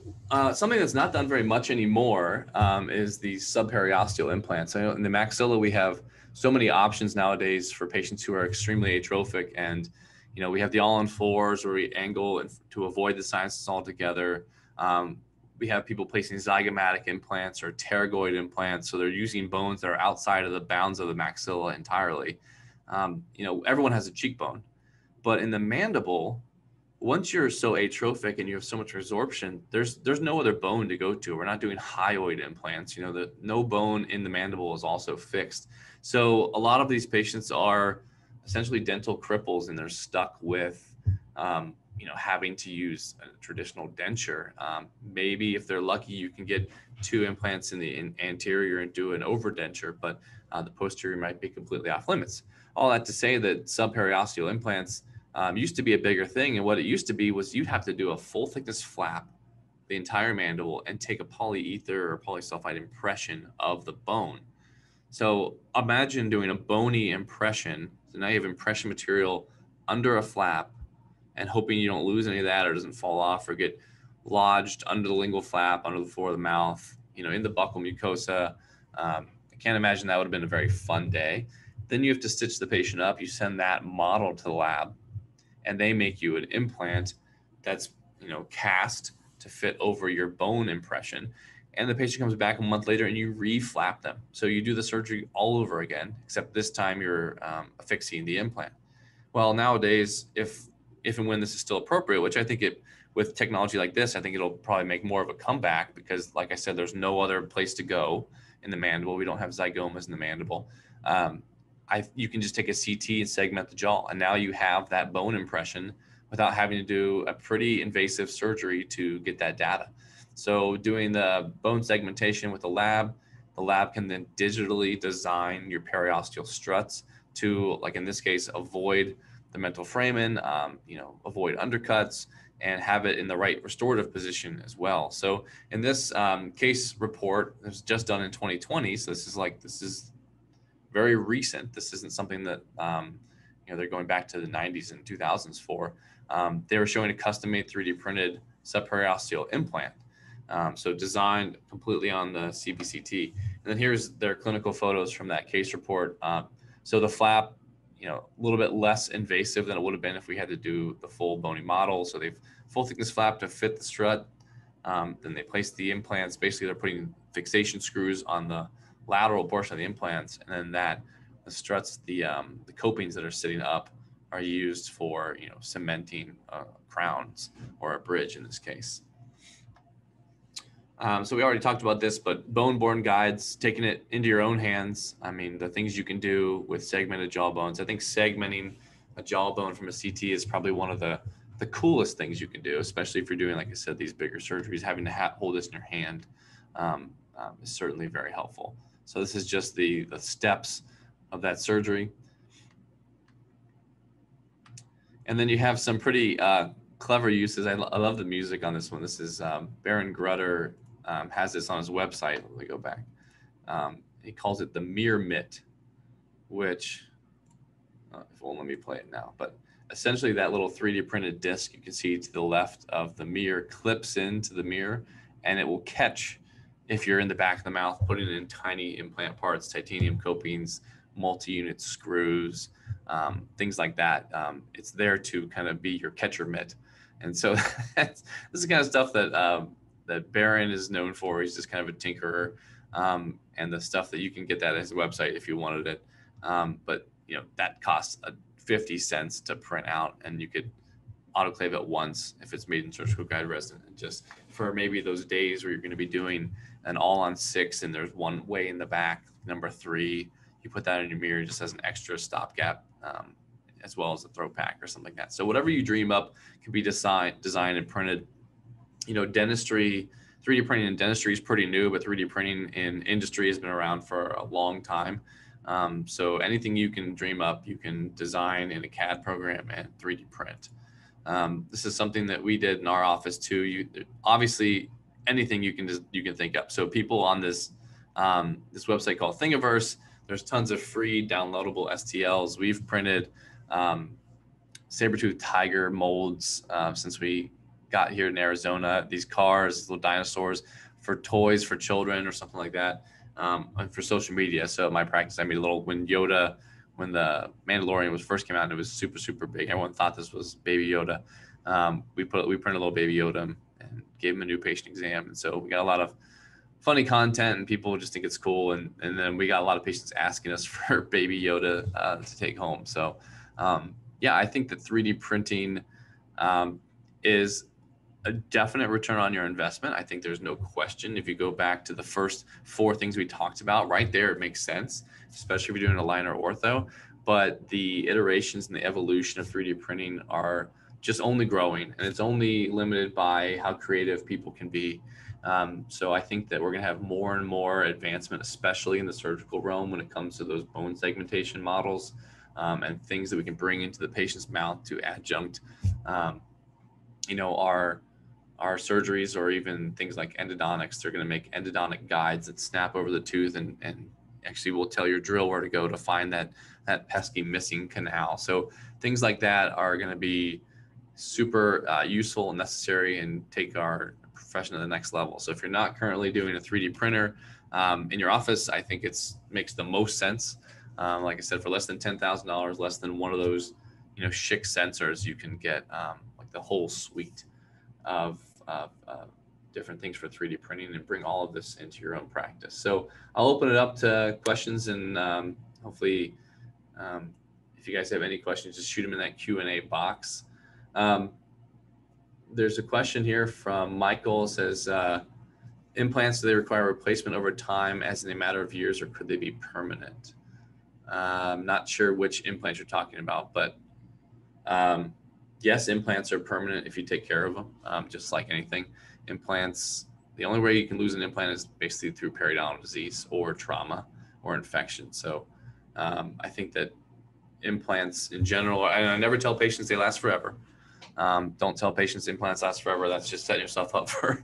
something that's not done very much anymore is the subperiosteal implants. I know in the maxilla, we have so many options nowadays for patients who are extremely atrophic, and, you know, we have the all-on-fours where we angle to avoid the sinuses altogether. We have people placing zygomatic implants or pterygoid implants, so they're using bones that are outside of the bounds of the maxilla entirely. You know, everyone has a cheekbone, but in the mandible, once you're so atrophic and you have so much resorption, there's no other bone to go to. We're not doing hyoid implants. You know, no bone in the mandible is also fixed. So a lot of these patients are essentially dental cripples, and they're stuck with having to use a traditional denture. Maybe if they're lucky, you can get two implants in the anterior and do an overdenture, but the posterior might be completely off limits. All that to say that subperiosteal implants used to be a bigger thing. And what it used to be was you'd have to do a full thickness flap, the entire mandible, and take a polyether or polysulfide impression of the bone. So imagine doing a bony impression. So now you have impression material under a flap and hoping you don't lose any of that or doesn't fall off or get lodged under the lingual flap, under the floor of the mouth, in the buccal mucosa. I can't imagine that would have been a very fun day. Then you have to stitch the patient up. You send that model to the lab and they make you an implant that's, cast to fit over your bone impression. And the patient comes back a month later and you reflap them. So you do the surgery all over again, except this time you're affixing the implant. Well, nowadays, if and when this is still appropriate, which I think with technology like this, I think it'll probably make more of a comeback because, like I said, there's no other place to go in the mandible. We don't have zygomas in the mandible. You can just take a CT and segment the jaw, and now you have that bone impression without having to do a pretty invasive surgery to get that data. So doing the bone segmentation with the lab can then digitally design your periosteal struts to, like in this case, avoid the mental foramen, avoid undercuts, and have it in the right restorative position as well. So in this case report, it was just done in 2020. So this is very recent. This isn't something that, they're going back to the 90s and 2000s for. They were showing a custom-made 3D printed subperiosteal implant. So designed completely on the CBCT. And then here's their clinical photos from that case report. So the flap, a little bit less invasive than it would have been if we had to do the full bony model. So they've full thickness flap to fit the strut. Then they place the implants. Basically, they're putting fixation screws on the lateral portion of the implants. And then the struts, the copings that are sitting up are used for, cementing crowns or a bridge in this case. So we already talked about this, but bone-borne guides, taking it into your own hands. I mean, the things you can do with segmented jawbones. I think segmenting a jawbone from a CT is probably one of the coolest things you can do, especially if you're doing, like I said, these bigger surgeries. Having to hold this in your hand is certainly very helpful. So this is just the steps of that surgery. And then you have some pretty clever uses. I love the music on this one. This is Baron Gruetter. Has this on his website. Let me go back. He calls it the mirror mitt, which if it won't let me play it now, but essentially that little 3D printed disc you can see to the left of the mirror clips into the mirror, and it will catch if you're in the back of the mouth, putting in tiny implant parts, titanium copings, multi-unit screws, things like that. It's there to kind of be your catcher mitt. And so this is the kind of stuff that that Baron is known for. He's just kind of a tinkerer, and the stuff that you can get that at his website if you wanted it. But that costs 50 cents to print out, and you could autoclave it once if it's made in surgical guide resin. And just for maybe those days where you're going to be doing an all on 6 and there's one way in the back, number 3, you put that in your mirror just as an extra stopgap, as well as a throw pack or something like that. So whatever you dream up can be designed and printed. Dentistry, 3D printing in dentistry is pretty new, but 3D printing in industry has been around for a long time. So anything you can dream up, you can design in a CAD program and 3D print. This is something that we did in our office too. Obviously anything you can think up. So people on this this website called Thingiverse, there's tons of free downloadable STLs. We've printed saber-tooth tiger molds since we got here in Arizona, these cars, these little dinosaurs, for toys for children or something like that, and for social media. So in my practice, I made a little, when the Mandalorian first came out, and it was super, super big. Everyone thought this was Baby Yoda. We printed a little Baby Yoda and gave him a new patient exam. And so we got a lot of funny content, and people just think it's cool. And then we got a lot of patients asking us for Baby Yoda to take home. So yeah, I think that 3D printing is a definite return on your investment. I think there's no question. If you go back to the first 4 things we talked about, right there, it makes sense, especially if you're doing a line or ortho. But the iterations and the evolution of 3D printing are just only growing, and it's only limited by how creative people can be. So I think that we're going to have more and more advancement, especially in the surgical realm when it comes to those bone segmentation models and things that we can bring into the patient's mouth to adjunct, you know, our surgeries, or even things like endodontics. They're going to make endodontic guides that snap over the tooth and actually will tell your drill where to go to find that pesky missing canal. So things like that are going to be super useful and necessary and take our profession to the next level. So if you're not currently doing a 3D printer in your office, I think makes the most sense. Like I said, for less than $10,000, less than one of those, you know, Schick sensors, you can get like the whole suite of different things for 3D printing and bring all of this into your own practice. So I'll open it up to questions, and hopefully if you guys have any questions, just shoot them in that Q&A box. There's a question here from Michael. Says, implants, do they require replacement over time as in a matter of years, or could they be permanent? I'm not sure which implants you're talking about, but yes, implants are permanent if you take care of them, just like anything. Implants, the only way you can lose an implant is basically through periodontal disease or trauma or infection. So I think that implants in general, and I never tell patients they last forever. Don't tell patients implants last forever. That's just setting yourself up for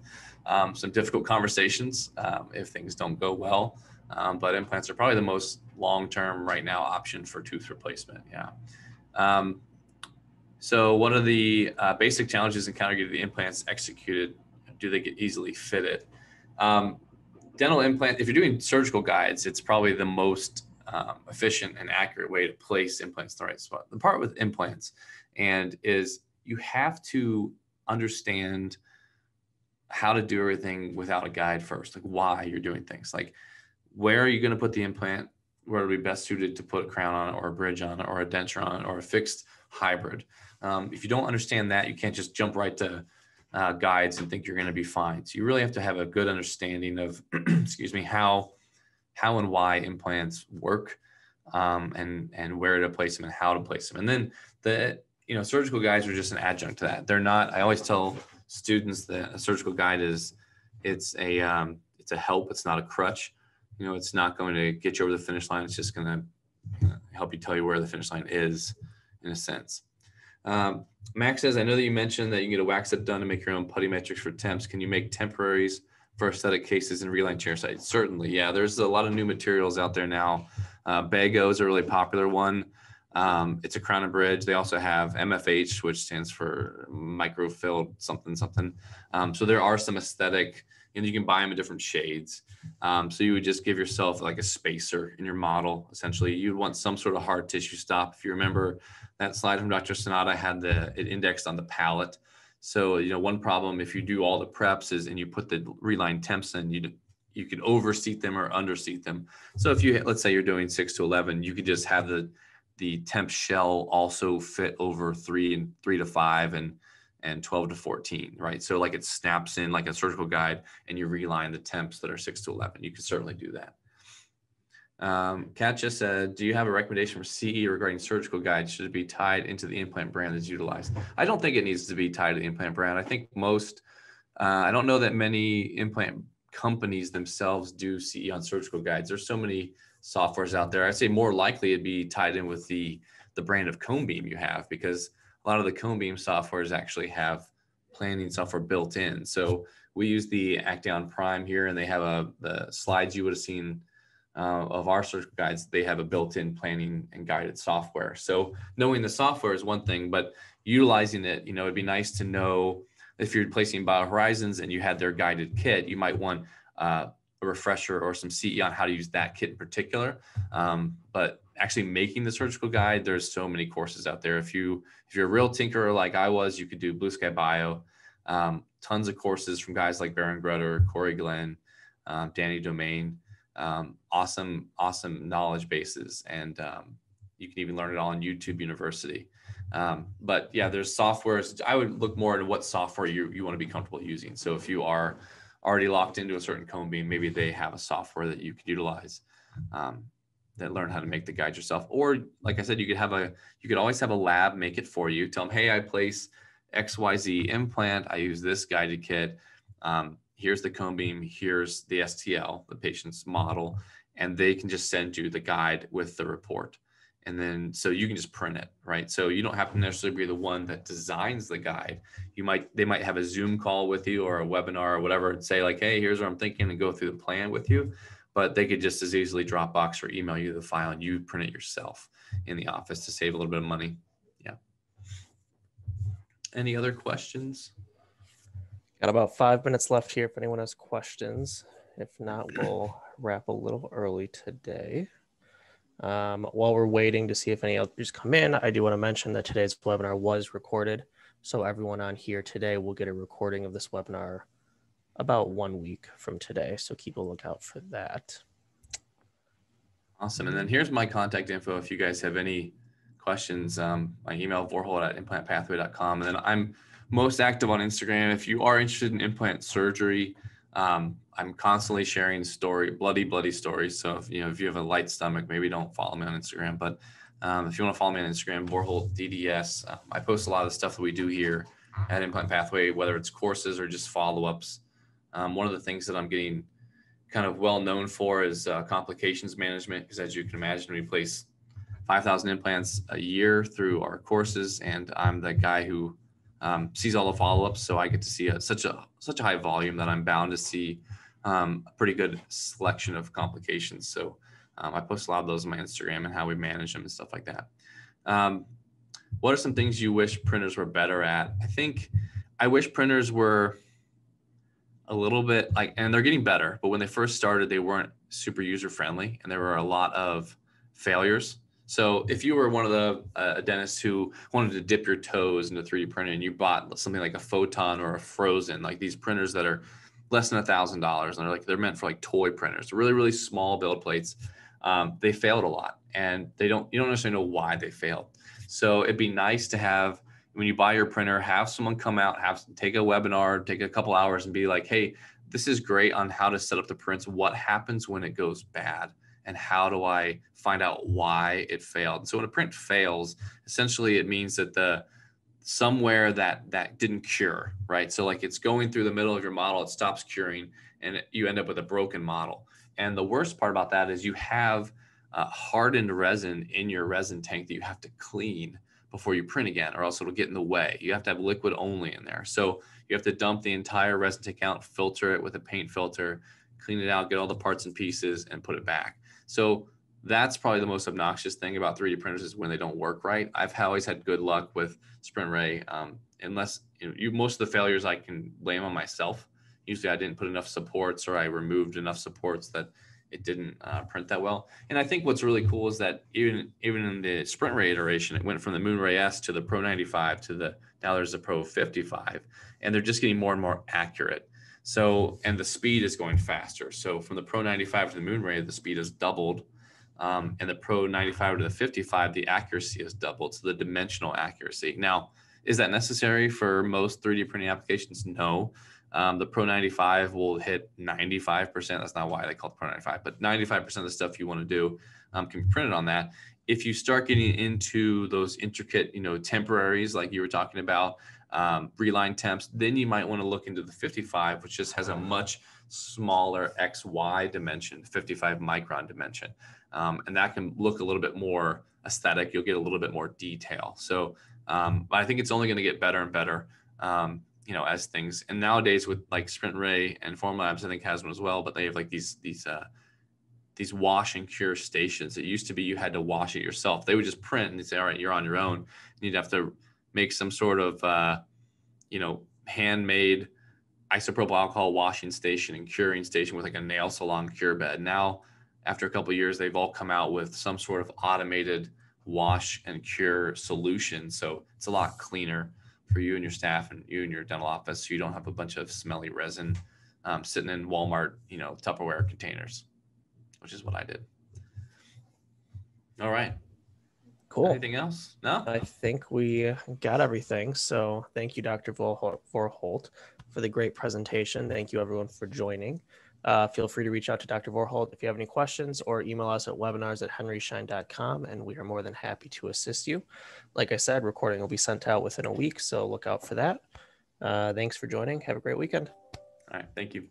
some difficult conversations if things don't go well. But implants are probably the most long-term right now option for tooth replacement. Yeah. So what are the basic challenges encountered getting the implants executed? Do they get easily fitted? Dental implant, if you're doing surgical guides, it's probably the most efficient and accurate way to place implants in the right spot. The part with implants is you have to understand how to do everything without a guide first, like why you're doing things. Like, where are you going to put the implant? Where it'll be best suited to put a crown on it, or a bridge on it, or a denture on it, or a fixed hybrid. If you don't understand that, you can't just jump right to guides and think you're going to be fine. So you really have to have a good understanding of, excuse me, how and why implants work, and where to place them and how to place them. And then surgical guides are just an adjunct to that. They're not. I always tell students that a surgical guide is a help. It's not a crutch. You know, it's not going to get you over the finish line. It's just going to help you tell you where the finish line is, in a sense. Max says, I know that you mentioned that you can get a wax up done to make your own putty metrics for temps. Can you make temporaries for aesthetic cases and reline chair sites? Certainly, yeah. There's a lot of new materials out there now. Bago is a really popular one. It's a crown and bridge. They also have MFH, which stands for microfilled something, something. So there are some aesthetic, and you can buy them in different shades. So you would just give yourself like a spacer in your model. Essentially, you'd want some sort of hard tissue stop. If you remember that slide from Dr. Sonada, had it indexed on the palate. So, you know, one problem if you do all the preps is, and you put the reline temps in, you could overseat them or underseat them. So if you, let's say you're doing 6 to 11, you could just have the temp shell also fit over 3 and 3 to 5 and 12 to 14, right? So like it snaps in like a surgical guide, and you reline the temps that are 6 to 11. You can certainly do that. Kat just said, do you have a recommendation for CE regarding surgical guides? Should it be tied into the implant brand that's utilized? I don't think it needs to be tied to the implant brand. I think most, I don't know that many implant companies themselves do CE on surgical guides. There's so many softwares out there. I'd say more likely it'd be tied in with the brand of cone beam you have, because a lot of the cone beam softwares actually have planning software built in. So we use the Acteon Prime here, and they have the slides you would have seen of our surgical guides. They have a built-in planning and guided software. So knowing the software is one thing, but utilizing it, you know, it'd be nice to know if you're placing BioHorizons and you had their guided kit, you might want a refresher or some CE on how to use that kit in particular. But actually making the surgical guide, there's so many courses out there. If you're a real tinkerer like I was, you could do Blue Sky Bio, tons of courses from guys like Baron Gruetter, Corey Glenn, Danny Domain, awesome knowledge bases. And you can even learn it all on YouTube University. But yeah, there's softwares. I would look more at what software you want to be comfortable using. So if you are already locked into a certain cone beam, maybe they have a software that you could utilize that learn how to make the guide yourself. Or like I said, you could always have a lab make it for you. Tell them, hey, I place XYZ implant. I use this guided kit. Here's the cone beam. Here's the STL, the patient's model. And they can just send you the guide with the report. And then, so you can just print it, right? So you don't have to necessarily be the one that designs the guide. You might, they might have a Zoom call with you or a webinar or whatever and say like, hey, here's what I'm thinking, and go through the plan with you. But they could just as easily Dropbox or email you the file and you print it yourself in the office to save a little bit of money. Yeah. Any other questions? Got about 5 minutes left here if anyone has questions. If not, we'll wrap a little early today. While we're waiting to see if any others come in, I do want to mention that today's webinar was recorded. So everyone on here today will get a recording of this webinar about 1 week from today. So keep a lookout for that. Awesome. And then here's my contact info. If you guys have any questions, my email, vorholt@implantpathway.com. And then I'm most active on Instagram. If you are interested in implant surgery, I'm constantly sharing bloody stories. So if you know, if you have a light stomach, maybe don't follow me on Instagram, but if you want to follow me on Instagram, Vorholt DDS, I post a lot of the stuff that we do here at Implant Pathway, whether it's courses or just follow-ups. One of the things that I'm getting kind of well known for is complications management, because as you can imagine, we place 5,000 implants a year through our courses, and I'm the guy who sees all the follow-ups. So I get to see such a high volume that I'm bound to see a pretty good selection of complications. So I post a lot of those on my Instagram and how we manage them and stuff like that. What are some things you wish printers were better at? I think I wish printers were a little bit like, and they're getting better, but when they first started, they weren't super user-friendly and there were a lot of failures. So if you were one of the dentists who wanted to dip your toes into 3D printing and you bought something like a Photon or a Frozen, like these printers that are less than $1,000, and they're meant for like toy printers, really, really small build plates. They failed a lot, and you don't necessarily know why they failed. So it'd be nice to have, when you buy your printer, have someone come out, take a webinar, take a couple hours and be like, hey, this is great on how to set up the prints. What happens when it goes bad? And how do I find out why it failed? So when a print fails, essentially it means that somewhere that didn't cure, right? So like it's going through the middle of your model, it stops curing, and you end up with a broken model. And the worst part about that is you have hardened resin in your resin tank that you have to clean before you print again, or else it'll get in the way. You have to have liquid only in there. So you have to dump the entire resin tank out, filter it with a paint filter, clean it out, get all the parts and pieces, and put it back. So that's probably the most obnoxious thing about 3D printers, is when they don't work right. I've always had good luck with SprintRay, unless most of the failures I can blame on myself. Usually I didn't put enough supports, or I removed enough supports that it didn't print that well. And I think what's really cool is that even in the SprintRay iteration, it went from the MoonRay S to the Pro 95 to now there's the Pro 55, and they're just getting more and more accurate. So, and the speed is going faster. So from the Pro 95 to the MoonRay, the speed has doubled. And the Pro 95 to the 55, the accuracy has doubled. So the dimensional accuracy. Now, is that necessary for most 3D printing applications? No. The Pro 95 will hit 95%. That's not why they call it Pro 95, but 95% of the stuff you want to do can be printed on that. If you start getting into those intricate, temporaries like you were talking about, reline temps, then you might want to look into the 55, which just has a much smaller XY dimension, 55 micron dimension. And that can look a little bit more aesthetic. You'll get a little bit more detail. So but I think it's only going to get better and better, as things. And nowadays with like SprintRay and Formlabs, I think has one as well, but they have like these wash and cure stations. It used to be you had to wash it yourself. They would just print and they'd say, all right, you're on your own. And you'd have to make some sort of, handmade isopropyl alcohol washing station and curing station with like a nail salon cure bed. Now, after a couple of years, they've all come out with some sort of automated wash and cure solution. So it's a lot cleaner for you and your staff and you and your dental office. So you don't have a bunch of smelly resin sitting in Walmart, Tupperware containers, which is what I did. All right. Cool. Anything else? No? I think we got everything. So thank you, Dr. Vorholt, for the great presentation. Thank you, everyone, for joining. Feel free to reach out to Dr. Vorholt if you have any questions, or email us at webinars@henryschein.com, and we are more than happy to assist you. Like I said, recording will be sent out within a week, so look out for that. Thanks for joining. Have a great weekend. All right. Thank you.